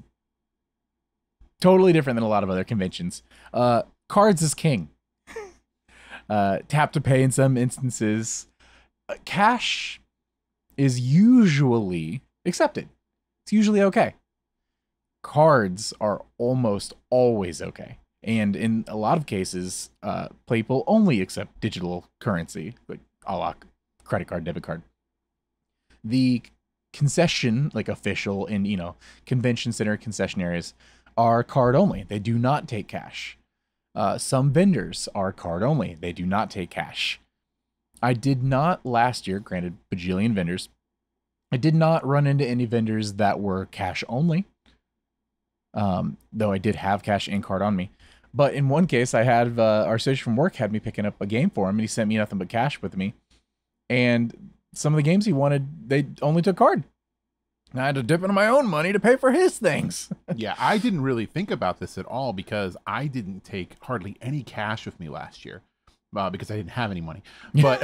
totally different than a lot of other conventions. Uh, cards is king. uh, tap to pay in some instances. Uh, cash is usually accepted. It's usually okay. Cards are almost always okay. And in a lot of cases, uh, people only accept digital currency, like a la credit card, debit card. The concession, like official in, you know, convention center concession areas are card only. They do not take cash. Uh, some vendors are card only. They do not take cash. I did not last year, granted bajillion vendors, I did not run into any vendors that were cash only, um, though I did have cash and card on me. But in one case, I had uh, our associate from work had me picking up a game for him, and he sent me nothing but cash with me. And some of the games he wanted, they only took card. And I had to dip into my own money to pay for his things. Yeah, I didn't really think about this at all because I didn't take hardly any cash with me last year. Uh, because I didn't have any money, but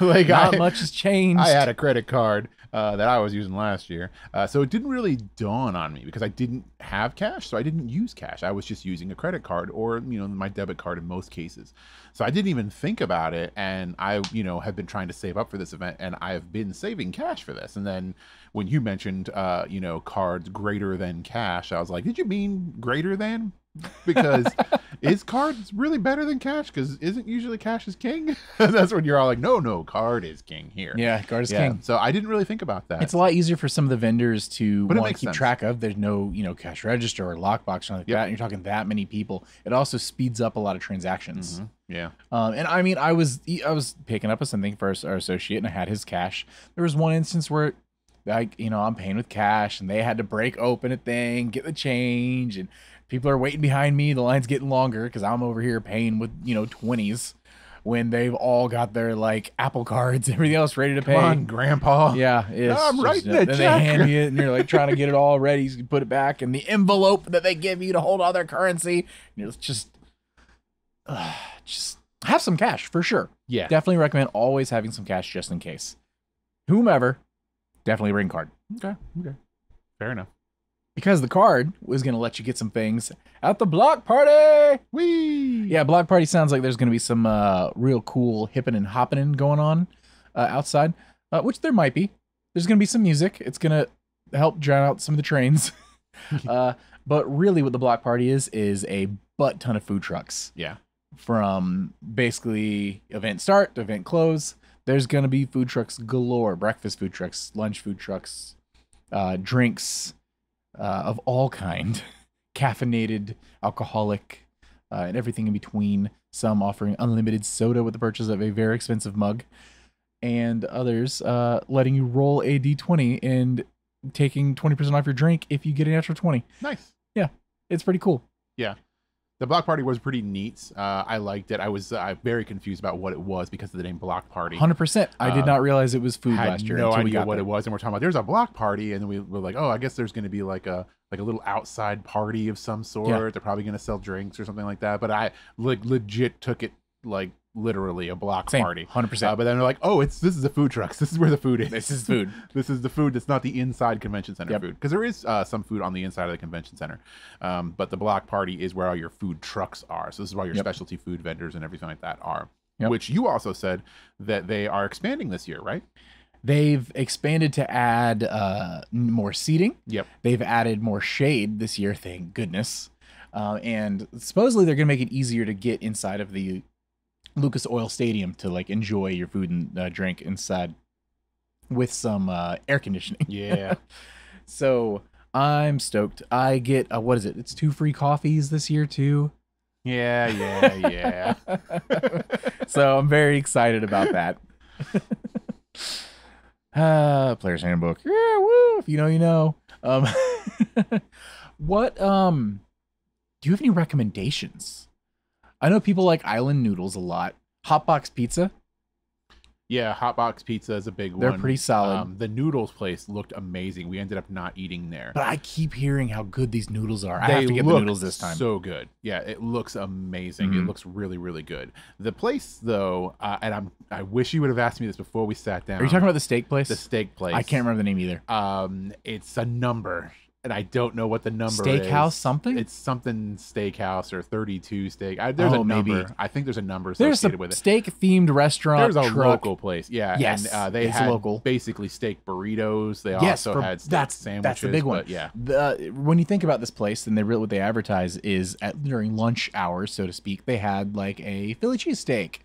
like not I, much has changed. I had a credit card uh, that I was using last year, uh, so it didn't really dawn on me because I didn't have cash, so I didn't use cash. I was just using a credit card or you know my debit card in most cases. So I didn't even think about it, and I you know have been trying to save up for this event, and I have been saving cash for this. And then when you mentioned uh, you know cards greater than cash, I was like, did you mean greater than? Because is cards really better than cash? Because isn't usually cash is king? That's when you're all like, no, no, card is king here. Yeah, card is yeah. king. So I didn't really think about that. It's a lot easier for some of the vendors to want to keep sense. track of. There's no, you know, cash register or lockbox or like yep. that. And you're talking that many people. It also speeds up a lot of transactions. Mm-hmm. Yeah. Um, and I mean, I was I was picking up something for our associate, and I had his cash. There was one instance where, like, you know, I'm paying with cash, and they had to break open a thing, get the change, and people are waiting behind me. The line's getting longer because I'm over here paying with, you know, twenties when they've all got their, like, Apple cards, everything else ready to pay. Come on, Grandpa. Yeah. It's I'm writing that check. They hand you it, and you're, like, trying to get it all ready. You can put it back in the envelope that they give you to hold all their currency. And it's just, uh, just have some cash for sure. Yeah. Definitely recommend always having some cash just in case. Whomever, definitely bring card. Okay. Okay. Fair enough. Because the card was going to let you get some things at the block party. Whee! Yeah, block party sounds like there's going to be some uh, real cool hippin' and hoppin' going on. uh, outside, uh, which there might be. There's going to be some music. It's going to help drown out some of the trains. uh, but really what the block party is, is a butt ton of food trucks. Yeah. From basically event start to event close, there's going to be food trucks galore. Breakfast food trucks, lunch food trucks, uh, drinks uh, of all kind. Caffeinated, alcoholic, uh, and everything in between. Some offering unlimited soda with the purchase of a very expensive mug. And others uh, letting you roll a D twenty and taking twenty percent off your drink if you get an extra twenty. Nice. Yeah, it's pretty cool. Yeah. The block party was pretty neat. Uh, I liked it. I was uh, very confused about what it was because of the name block party. one hundred percent. I um, did not realize it was food last year. No until idea we got what there. It was. And we're talking about there's a block party. And then we were like, oh, I guess there's going to be like a like a little outside party of some sort. Yeah. They're probably going to sell drinks or something like that. But I like legit took it like literally a block Same, party. one hundred percent. Uh, but then they're like, oh, it's this is the food trucks. This is where the food is. This is food. This is the food that's not the inside convention center yep. food. Because there is uh, some food on the inside of the convention center. Um, but the block party is where all your food trucks are. So this is where your yep. specialty food vendors and everything like that are. Yep. Which you also said that they are expanding this year, right? They've expanded to add uh, more seating. Yep. They've added more shade this year, thank goodness. Uh, and supposedly they're going to make it easier to get inside of the Lucas Oil Stadium to like enjoy your food and uh, drink inside with some uh, air conditioning. Yeah. So I'm stoked. I get, uh, what is it? It's two free coffees this year too. Yeah, yeah, yeah. So I'm very excited about that. Uh, Player's Handbook. Yeah, woo! If you know, you know. Um, what, um, do you have any recommendations? I know people like Island Noodles a lot. Hotbox Pizza. Yeah, Hotbox Pizza is a big They're one. They're pretty solid. Um, the noodles place looked amazing. We ended up not eating there. But I keep hearing how good these noodles are. I they have to get the noodles this time. So good. Yeah, it looks amazing. Mm-hmm. It looks really, really good. The place, though, uh, and I'm, I wish you would have asked me this before we sat down. Are you talking about the steak place? The steak place. I can't remember the name either. Um, it's a number. And I don't know what the number steakhouse is. Steakhouse something? It's something steakhouse or thirty-two steak. I, there's oh, a number. Maybe. I think there's a number associated with it. There's a steak-themed restaurant. There's a truck. Local place. Yeah. Yes. And, uh, they had local. Basically steak burritos. They yes, also for, had steak that's, sandwiches. That's the big one. But yeah. The, when you think about this place, then they really what they advertise is at during lunch hours, so to speak, they had like a Philly cheesesteak.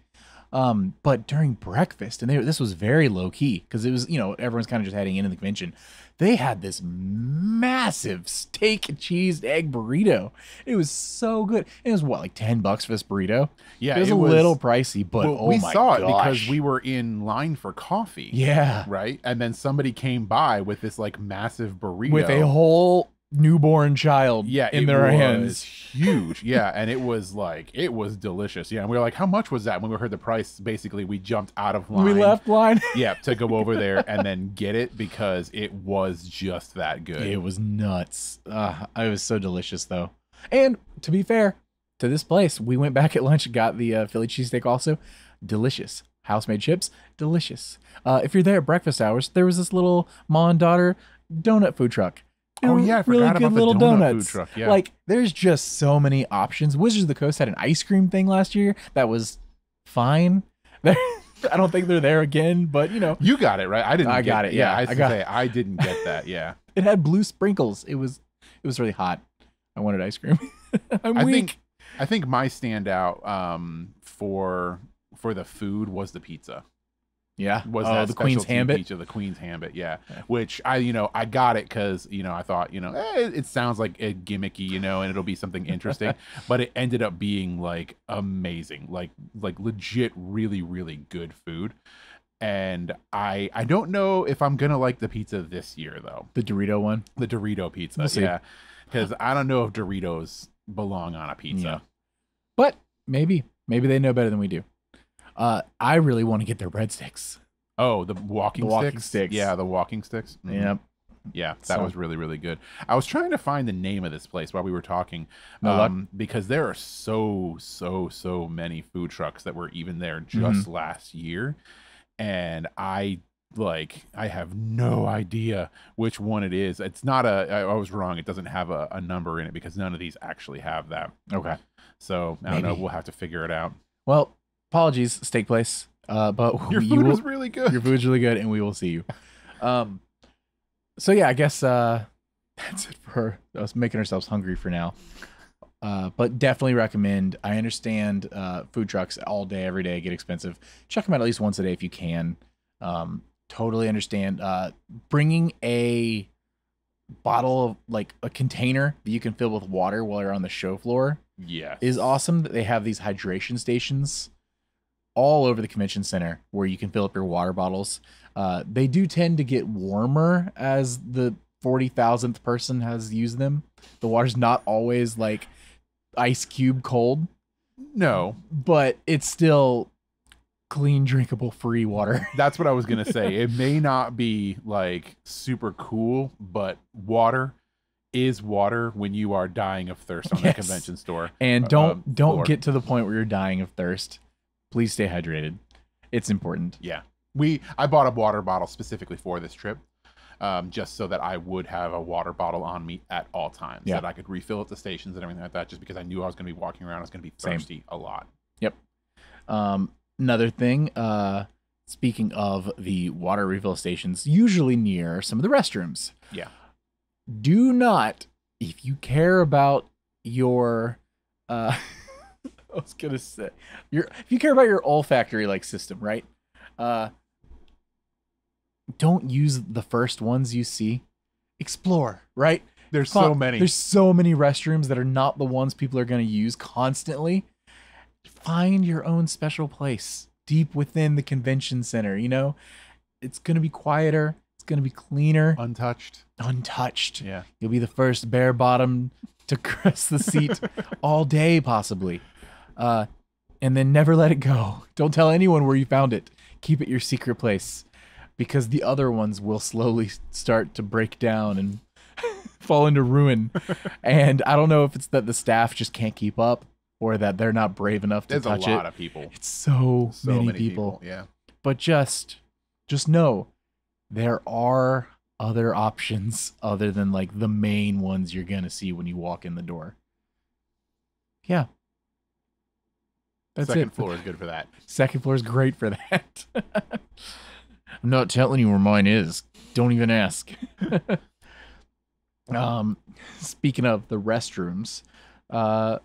Um, but during breakfast, and they, this was very low-key because it was, you know, everyone's kind of just heading into the convention. They had this massive steak and cheese egg burrito. It was so good. It was what, like ten bucks for this burrito? Yeah. It was it a was, little pricey, but well, oh my gosh. We saw it because we were in line for coffee. Yeah. Right? And then somebody came by with this like massive burrito. With a whole newborn child yeah, in their hands. Huge. Yeah. And it was like, it was delicious. Yeah. And we were like, how much was that? And when we heard the price, basically we jumped out of line. We left line. Yeah. To go over there and then get it because it was just that good. It was nuts. Uh, it was so delicious though. And to be fair to this place, we went back at lunch, got the uh, Philly cheesesteak also. Delicious. House-made chips. Delicious. Uh, if you're there at breakfast hours, there was this little mom and daughter donut food truck. Oh yeah, I really forgot good about little the donut donuts. Food truck. Yeah. Like, there's just so many options. Wizards of the Coast had an ice cream thing last year that was fine. I don't think they're there again, but you know, you got it right. I didn't. I get, got it. Yeah, yeah I, I got. Say, I didn't get that. Yeah, it had blue sprinkles. It was, it was really hot. I wanted ice cream. I'm I weak. Think, I think my standout um, for for the food was the pizza. Yeah, was oh, that the Queen's Gambit? The Queen's Gambit, yeah. yeah. Which I, you know, I got it because you know I thought, you know, eh, it, it sounds like a gimmicky, you know, and it'll be something interesting. But it ended up being like amazing, like like legit, really, really good food. And I I don't know if I'm gonna like the pizza this year though. The Dorito one, the Dorito pizza, we'll yeah. Because I don't know if Doritos belong on a pizza. Yeah. But maybe maybe they know better than we do. Uh, I really want to get their breadsticks. Oh, the walking, the walking sticks? sticks. Yeah, the walking sticks. Mm-hmm. Yep. Yeah, that so. was really, really good. I was trying to find the name of this place while we were talking no um, because there are so, so, so many food trucks that were even there just mm-hmm. last year. And I like, I have no idea which one it is. It's not a, I, I was wrong. It doesn't have a, a number in it because none of these actually have that. Okay. So I don't Maybe. know. We'll have to figure it out. Well, apologies, steak place. Uh, but your food will, was really good. Your food's really good, and we will see you. Um, so yeah, I guess uh, that's it for us making ourselves hungry for now. Uh, but definitely recommend. I understand uh, food trucks all day, every day get expensive. Check them out at least once a day if you can. Um, totally understand. Uh, bringing a bottle of like a container that you can fill with water while you're on the show floor, yeah, is awesome. That they have these hydration stations all over the convention center where you can fill up your water bottles. Uh, they do tend to get warmer as the forty thousandth person has used them. The water's not always like ice cube cold. No, but it's still clean, drinkable, free water. That's what I was going to say. It may not be like super cool, but water is water when you are dying of thirst on yes. the convention store. And don't, uh, don't floor. get to the point where you're dying of thirst. Please stay hydrated. It's important. Yeah. We, I bought a water bottle specifically for this trip. Um, just so that I would have a water bottle on me at all times, yeah. so that I could refill at the stations and everything like that, just because I knew I was going to be walking around. I was going to be thirsty Same. a lot. Yep. Um, another thing, uh, speaking of the water refill stations, usually near some of the restrooms. Yeah. Do not, if you care about your, uh, I was going to say, your, if you care about your olfactory like system, right? Uh, Don't use the first ones you see. Explore, right? There's Con- so many. There's so many restrooms that are not the ones people are going to use constantly. Find your own special place deep within the convention center. You know, it's going to be quieter. It's going to be cleaner. Untouched. Untouched. Yeah. You'll be the first bare bottom to crest the seat all day, possibly. Uh, and then never let it go. Don't tell anyone where you found it. Keep it your secret place, because the other ones will slowly start to break down and fall into ruin. And I don't know if it's that the staff just can't keep up or that they're not brave enough to There's touch it. There's a lot it. of people. It's so, so many, many people. people. Yeah. But just, just know there are other options other than like the main ones you're going to see when you walk in the door. Yeah. That's Second it. floor is good for that. Second floor is great for that. I'm not telling you where mine is. Don't even ask. um, speaking of the restrooms, uh,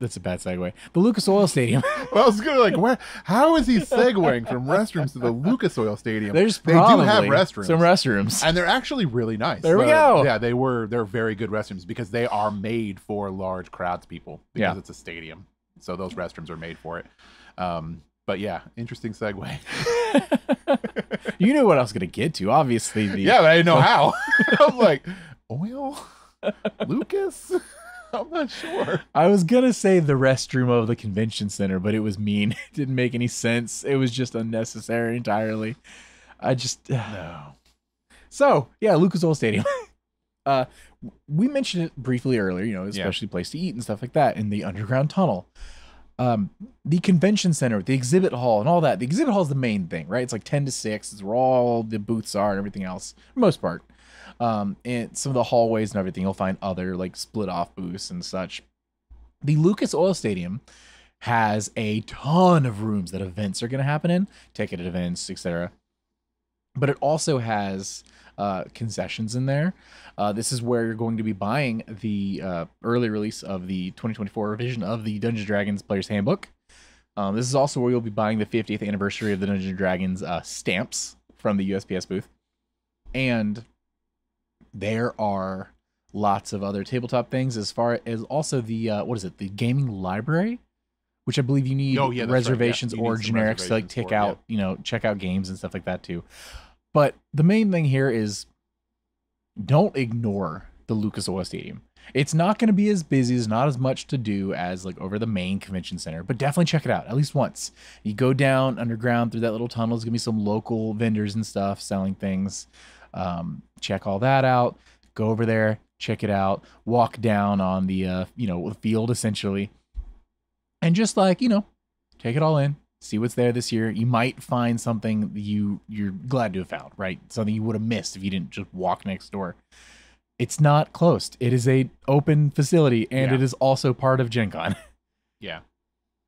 that's a bad segue. The Lucas Oil Stadium. Well, I was gonna like, where? How is he segueing from restrooms to the Lucas Oil Stadium? There's probably they do have restrooms, some restrooms, and they're actually really nice. There we uh, go. Yeah, they were. They're very good restrooms because they are made for large crowds, people. Because yeah. it's a stadium, so those restrooms are made for it. Um, but yeah, interesting segue. You knew what I was going to get to, obviously. The yeah, but I didn't know how. I'm like, oil? Lucas? I'm not sure. I was going to say the restroom of the convention center, but it was mean. It didn't make any sense. It was just unnecessary entirely. I just... No. So, yeah, Lucas Oil Stadium. uh, we mentioned it briefly earlier, you know, especially yeah. place to eat and stuff like that in the underground tunnel. Um, the convention center, the exhibit hall and all that. The exhibit hall is the main thing, right? It's like ten to six. It's where all the booths are and everything else, for the most part. Um, and some of the hallways and everything, you'll find other like split off booths and such. The Lucas Oil Stadium has a ton of rooms that events are going to happen in, ticketed events, et cetera. But it also has uh, concessions in there. Uh, this is where you're going to be buying the uh, early release of the twenty twenty-four revision of the Dungeons and Dragons Player's Handbook. Um, this is also where you'll be buying the fiftieth anniversary of the Dungeons and Dragons uh, stamps from the U S P S booth. And there are lots of other tabletop things, as far as also the, uh, what is it, the gaming library? Which I believe you need oh, yeah, reservations right. yeah. you or need generics reservations to like take out, it, yeah. you know, check out games and stuff like that too. But the main thing here is don't ignore the Lucas Oil Stadium. It's not going to be as busy. There's not as much to do as like over the main convention center, but definitely check it out at least once. You go down underground through that little tunnel. There's going to be some local vendors and stuff selling things. Um, check all that out. Go over there, check it out, walk down on the, uh, you know, field essentially. And just like, you know, take it all in, see what's there this year. You might find something you, you're glad to have found, right? Something you would have missed if you didn't just walk next door. It's not closed. It is a open facility, and yeah. it is also part of Gen Con. Yeah.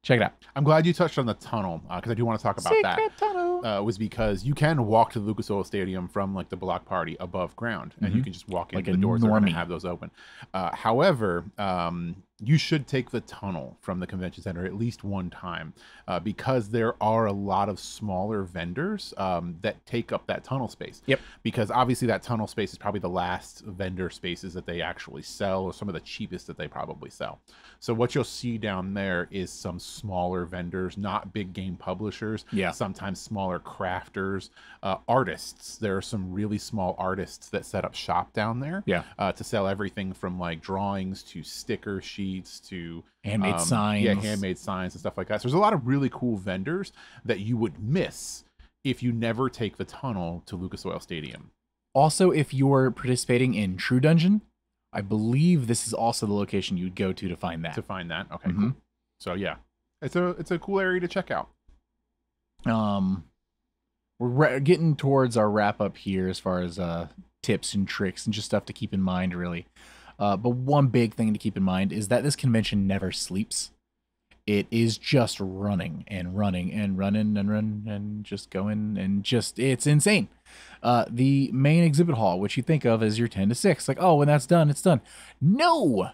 Check it out. I'm glad you touched on the tunnel because uh, I do want to talk about Secret that. Tunnel. Uh, was because you can walk to the Lucas Oil Stadium from like the block party above ground, and mm-hmm. you can just walk into like the doors and have those open. Uh, however, um, you should take the tunnel from the convention center at least one time uh, because there are a lot of smaller vendors um, that take up that tunnel space. Yep. Because obviously that tunnel space is probably the last vendor spaces that they actually sell, or some of the cheapest that they probably sell. So what you'll see down there is some smaller vendors, not big game publishers. Yeah. Sometimes smaller crafters, uh, artists. There are some really small artists that set up shop down there. Yeah. Uh, to sell everything from like drawings to sticker sheets to handmade um, signs, yeah, handmade signs and stuff like that. So there's a lot of really cool vendors that you would miss if you never take the tunnel to Lucas Oil Stadium. Also, if you're participating in True Dungeon, I believe this is also the location you'd go to to find that. To find that, okay. Mm-hmm. Cool. So yeah, it's a it's a cool area to check out. Um, we're getting towards our wrap up here as far as uh tips and tricks and just stuff to keep in mind, really. Uh, but one big thing to keep in mind is that this convention never sleeps. It is just running and running and running and running and just going and just, it's insane. Uh, the main exhibit hall, which you think of as your ten to six, like, oh, when that's done, it's done. No,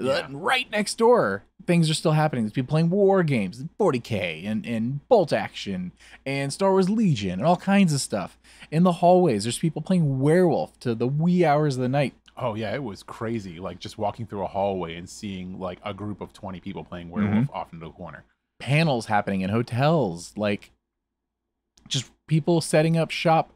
yeah. Right next door, things are still happening. There's people playing war games and forty K and, and Bolt Action and Star Wars Legion and all kinds of stuff. In the hallways, there's people playing Werewolf to the wee hours of the night. Oh, yeah, it was crazy, like just walking through a hallway and seeing like a group of twenty people playing Werewolf mm-hmm. off into the corner. Panels happening in hotels, like just people setting up shop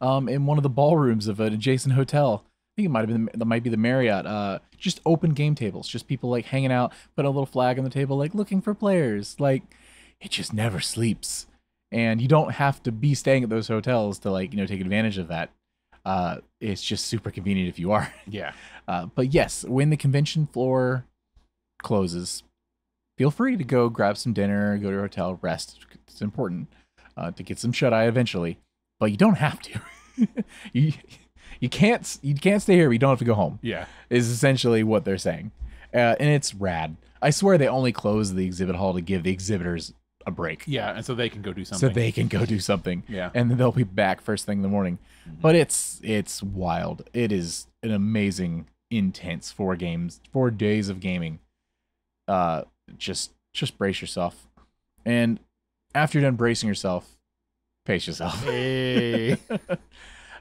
um, in one of the ballrooms of an adjacent hotel. I think it might have been, that might be the Marriott. Uh, just open game tables, just people like hanging out, putting a little flag on the table, like looking for players. Like it just never sleeps. And you don't have to be staying at those hotels to like, you know, take advantage of that. Uh, it's just super convenient if you are. Yeah. Uh, but yes, when the convention floor closes, feel free to go grab some dinner, go to a hotel, rest. It's important uh, to get some shut eye eventually, but you don't have to. you you can't you can't stay here. But you don't have to go home. Yeah, is essentially what they're saying, uh, and it's rad. I swear they only close the exhibit hall to give the exhibitors a break. Yeah, and so they can go do something. So they can go do something. Yeah, and then they'll be back first thing in the morning. Mm-hmm. But it's it's wild. It is an amazing, intense four games, four days of gaming. Uh, just just brace yourself, and after you're done bracing yourself, pace yourself. Hey,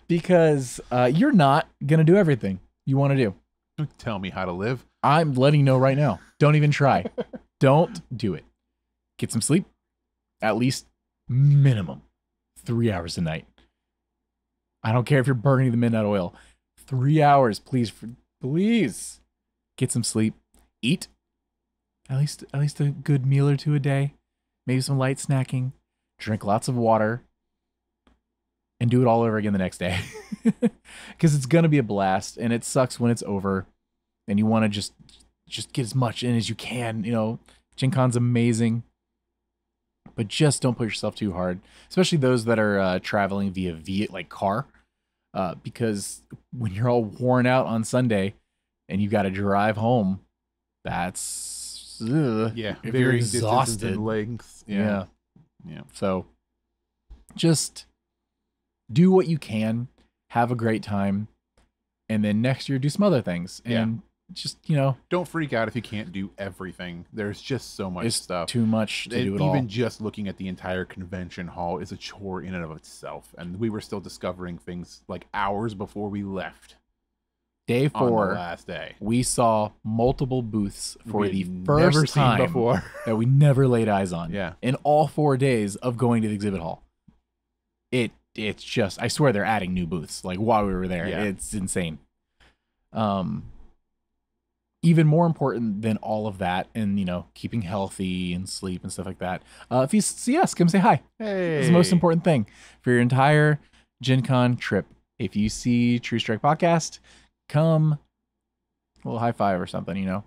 because uh, you're not gonna do everything you want to do. Don't tell me how to live. I'm letting you know right now. Don't even try. Don't do it. Get some sleep. At least minimum three hours a night. I don't care if you're burning the midnight oil. Three hours, please, please get some sleep. Eat at least at least a good meal or two a day. Maybe some light snacking. Drink lots of water. And do it all over again the next day, because it's gonna be a blast. And it sucks when it's over, and you want to just just get as much in as you can. You know, Gen Con's amazing. But just don't put yourself too hard, especially those that are uh, traveling via via like car, uh, because when you're all worn out on Sunday and you've got to drive home, that's ugh, yeah, if you're exhausted. Lengths, yeah. yeah, yeah. So just do what you can, have a great time, and then next year do some other things. And yeah. Just, you know, don't freak out if you can't do everything. There's just so much it's stuff. Too much to do it all. Even just looking at the entire convention hall is a chore in and of itself. And we were still discovering things like hours before we left. Day four, on the last day, we saw multiple booths for we the first never time seen before that we never laid eyes on. Yeah, in all four days of going to the exhibit hall, it it's just I swear they're adding new booths like while we were there. Yeah. It's insane. Um. Even more important than all of that, and you know, keeping healthy and sleep and stuff like that. Uh, if you see us, come say hi. Hey. It's the most important thing for your entire Gen Con trip. If you see True Strike Podcast, come, a little high five or something. You know,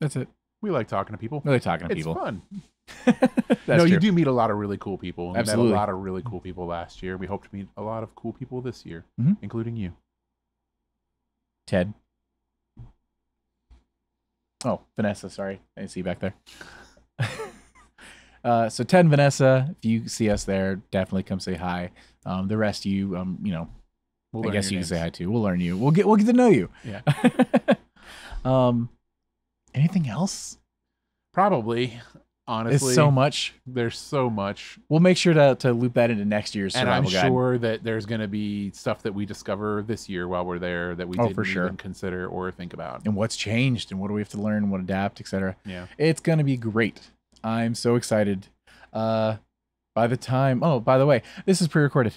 that's it. We like talking to people. We like talking to it's people. It's fun. No, true. You do meet a lot of really cool people. We Absolutely, met a lot of really cool people last year. We hope to meet a lot of cool people this year, mm-hmm. including you, Ted. Oh, Vanessa, sorry. I didn't see you back there. Uh, so ten Vanessa, if you see us there, definitely come say hi. Um, the rest of you, um, you know, we'll I guess you names. Can say hi too. We'll learn you. We'll get we'll get to know you. Yeah. um, anything else? Probably. Honestly, it's so much. There's so much. We'll make sure to to loop that into next year's survival guide. And I'm sure that there's going to be stuff that we discover this year while we're there that we oh, didn't for sure. even consider or think about. And what's changed, and what do we have to learn, what adapt, et cetera. Yeah, it's going to be great. I'm so excited. Uh, by the time, oh, by the way, this is pre-recorded.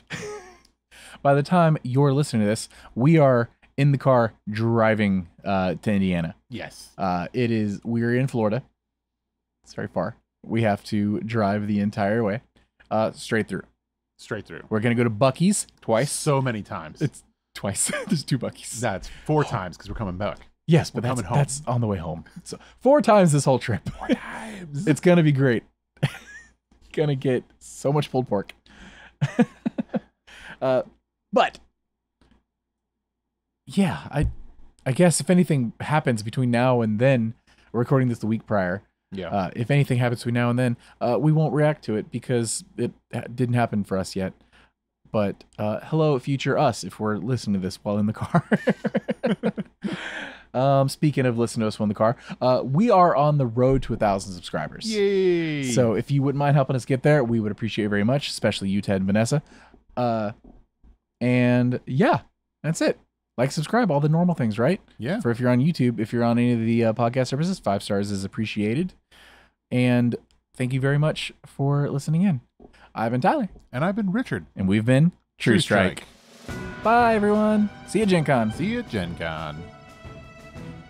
By the time you're listening to this, we are in the car driving uh, to Indiana. Yes. Uh, it is. We're in Florida. It's very far. We have to drive the entire way, uh, straight through. Straight through. We're gonna go to Bucky's twice. So many times. It's twice. There's two Bucky's. That's four oh. times because we're coming back. Yes, but we're that's, coming home. That's on the way home. So four times this whole trip. Four times. It's gonna be great. Gonna get so much pulled pork. uh, but yeah, I, I guess if anything happens between now and then, we're recording this the week prior. Yeah. Uh, if anything happens between now and then, uh, we won't react to it because it ha didn't happen for us yet. But uh, hello, future us, if we're listening to this while in the car. um, speaking of listening to us while in the car, uh, we are on the road to a thousand subscribers. Yay! So if you wouldn't mind helping us get there, we would appreciate it very much, especially you, Ted and Vanessa. Uh, and yeah, that's it. Like, subscribe, all the normal things, right? Yeah. For if you're on YouTube, if you're on any of the uh, podcast services, five stars is appreciated. And thank you very much for listening in. I've been Tyler. And I've been Richard. And we've been True, True Strike. Strike. Bye, everyone. See you at Gen Con. See you at Gen Con.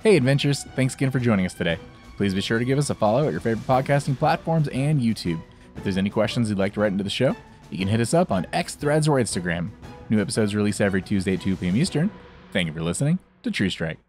Hey, adventures. Thanks again for joining us today. Please be sure to give us a follow at your favorite podcasting platforms and YouTube. If there's any questions you'd like to write into the show, you can hit us up on X, Threads, or Instagram. New episodes released every Tuesday at two P M Eastern. Thank you for listening to True Strike.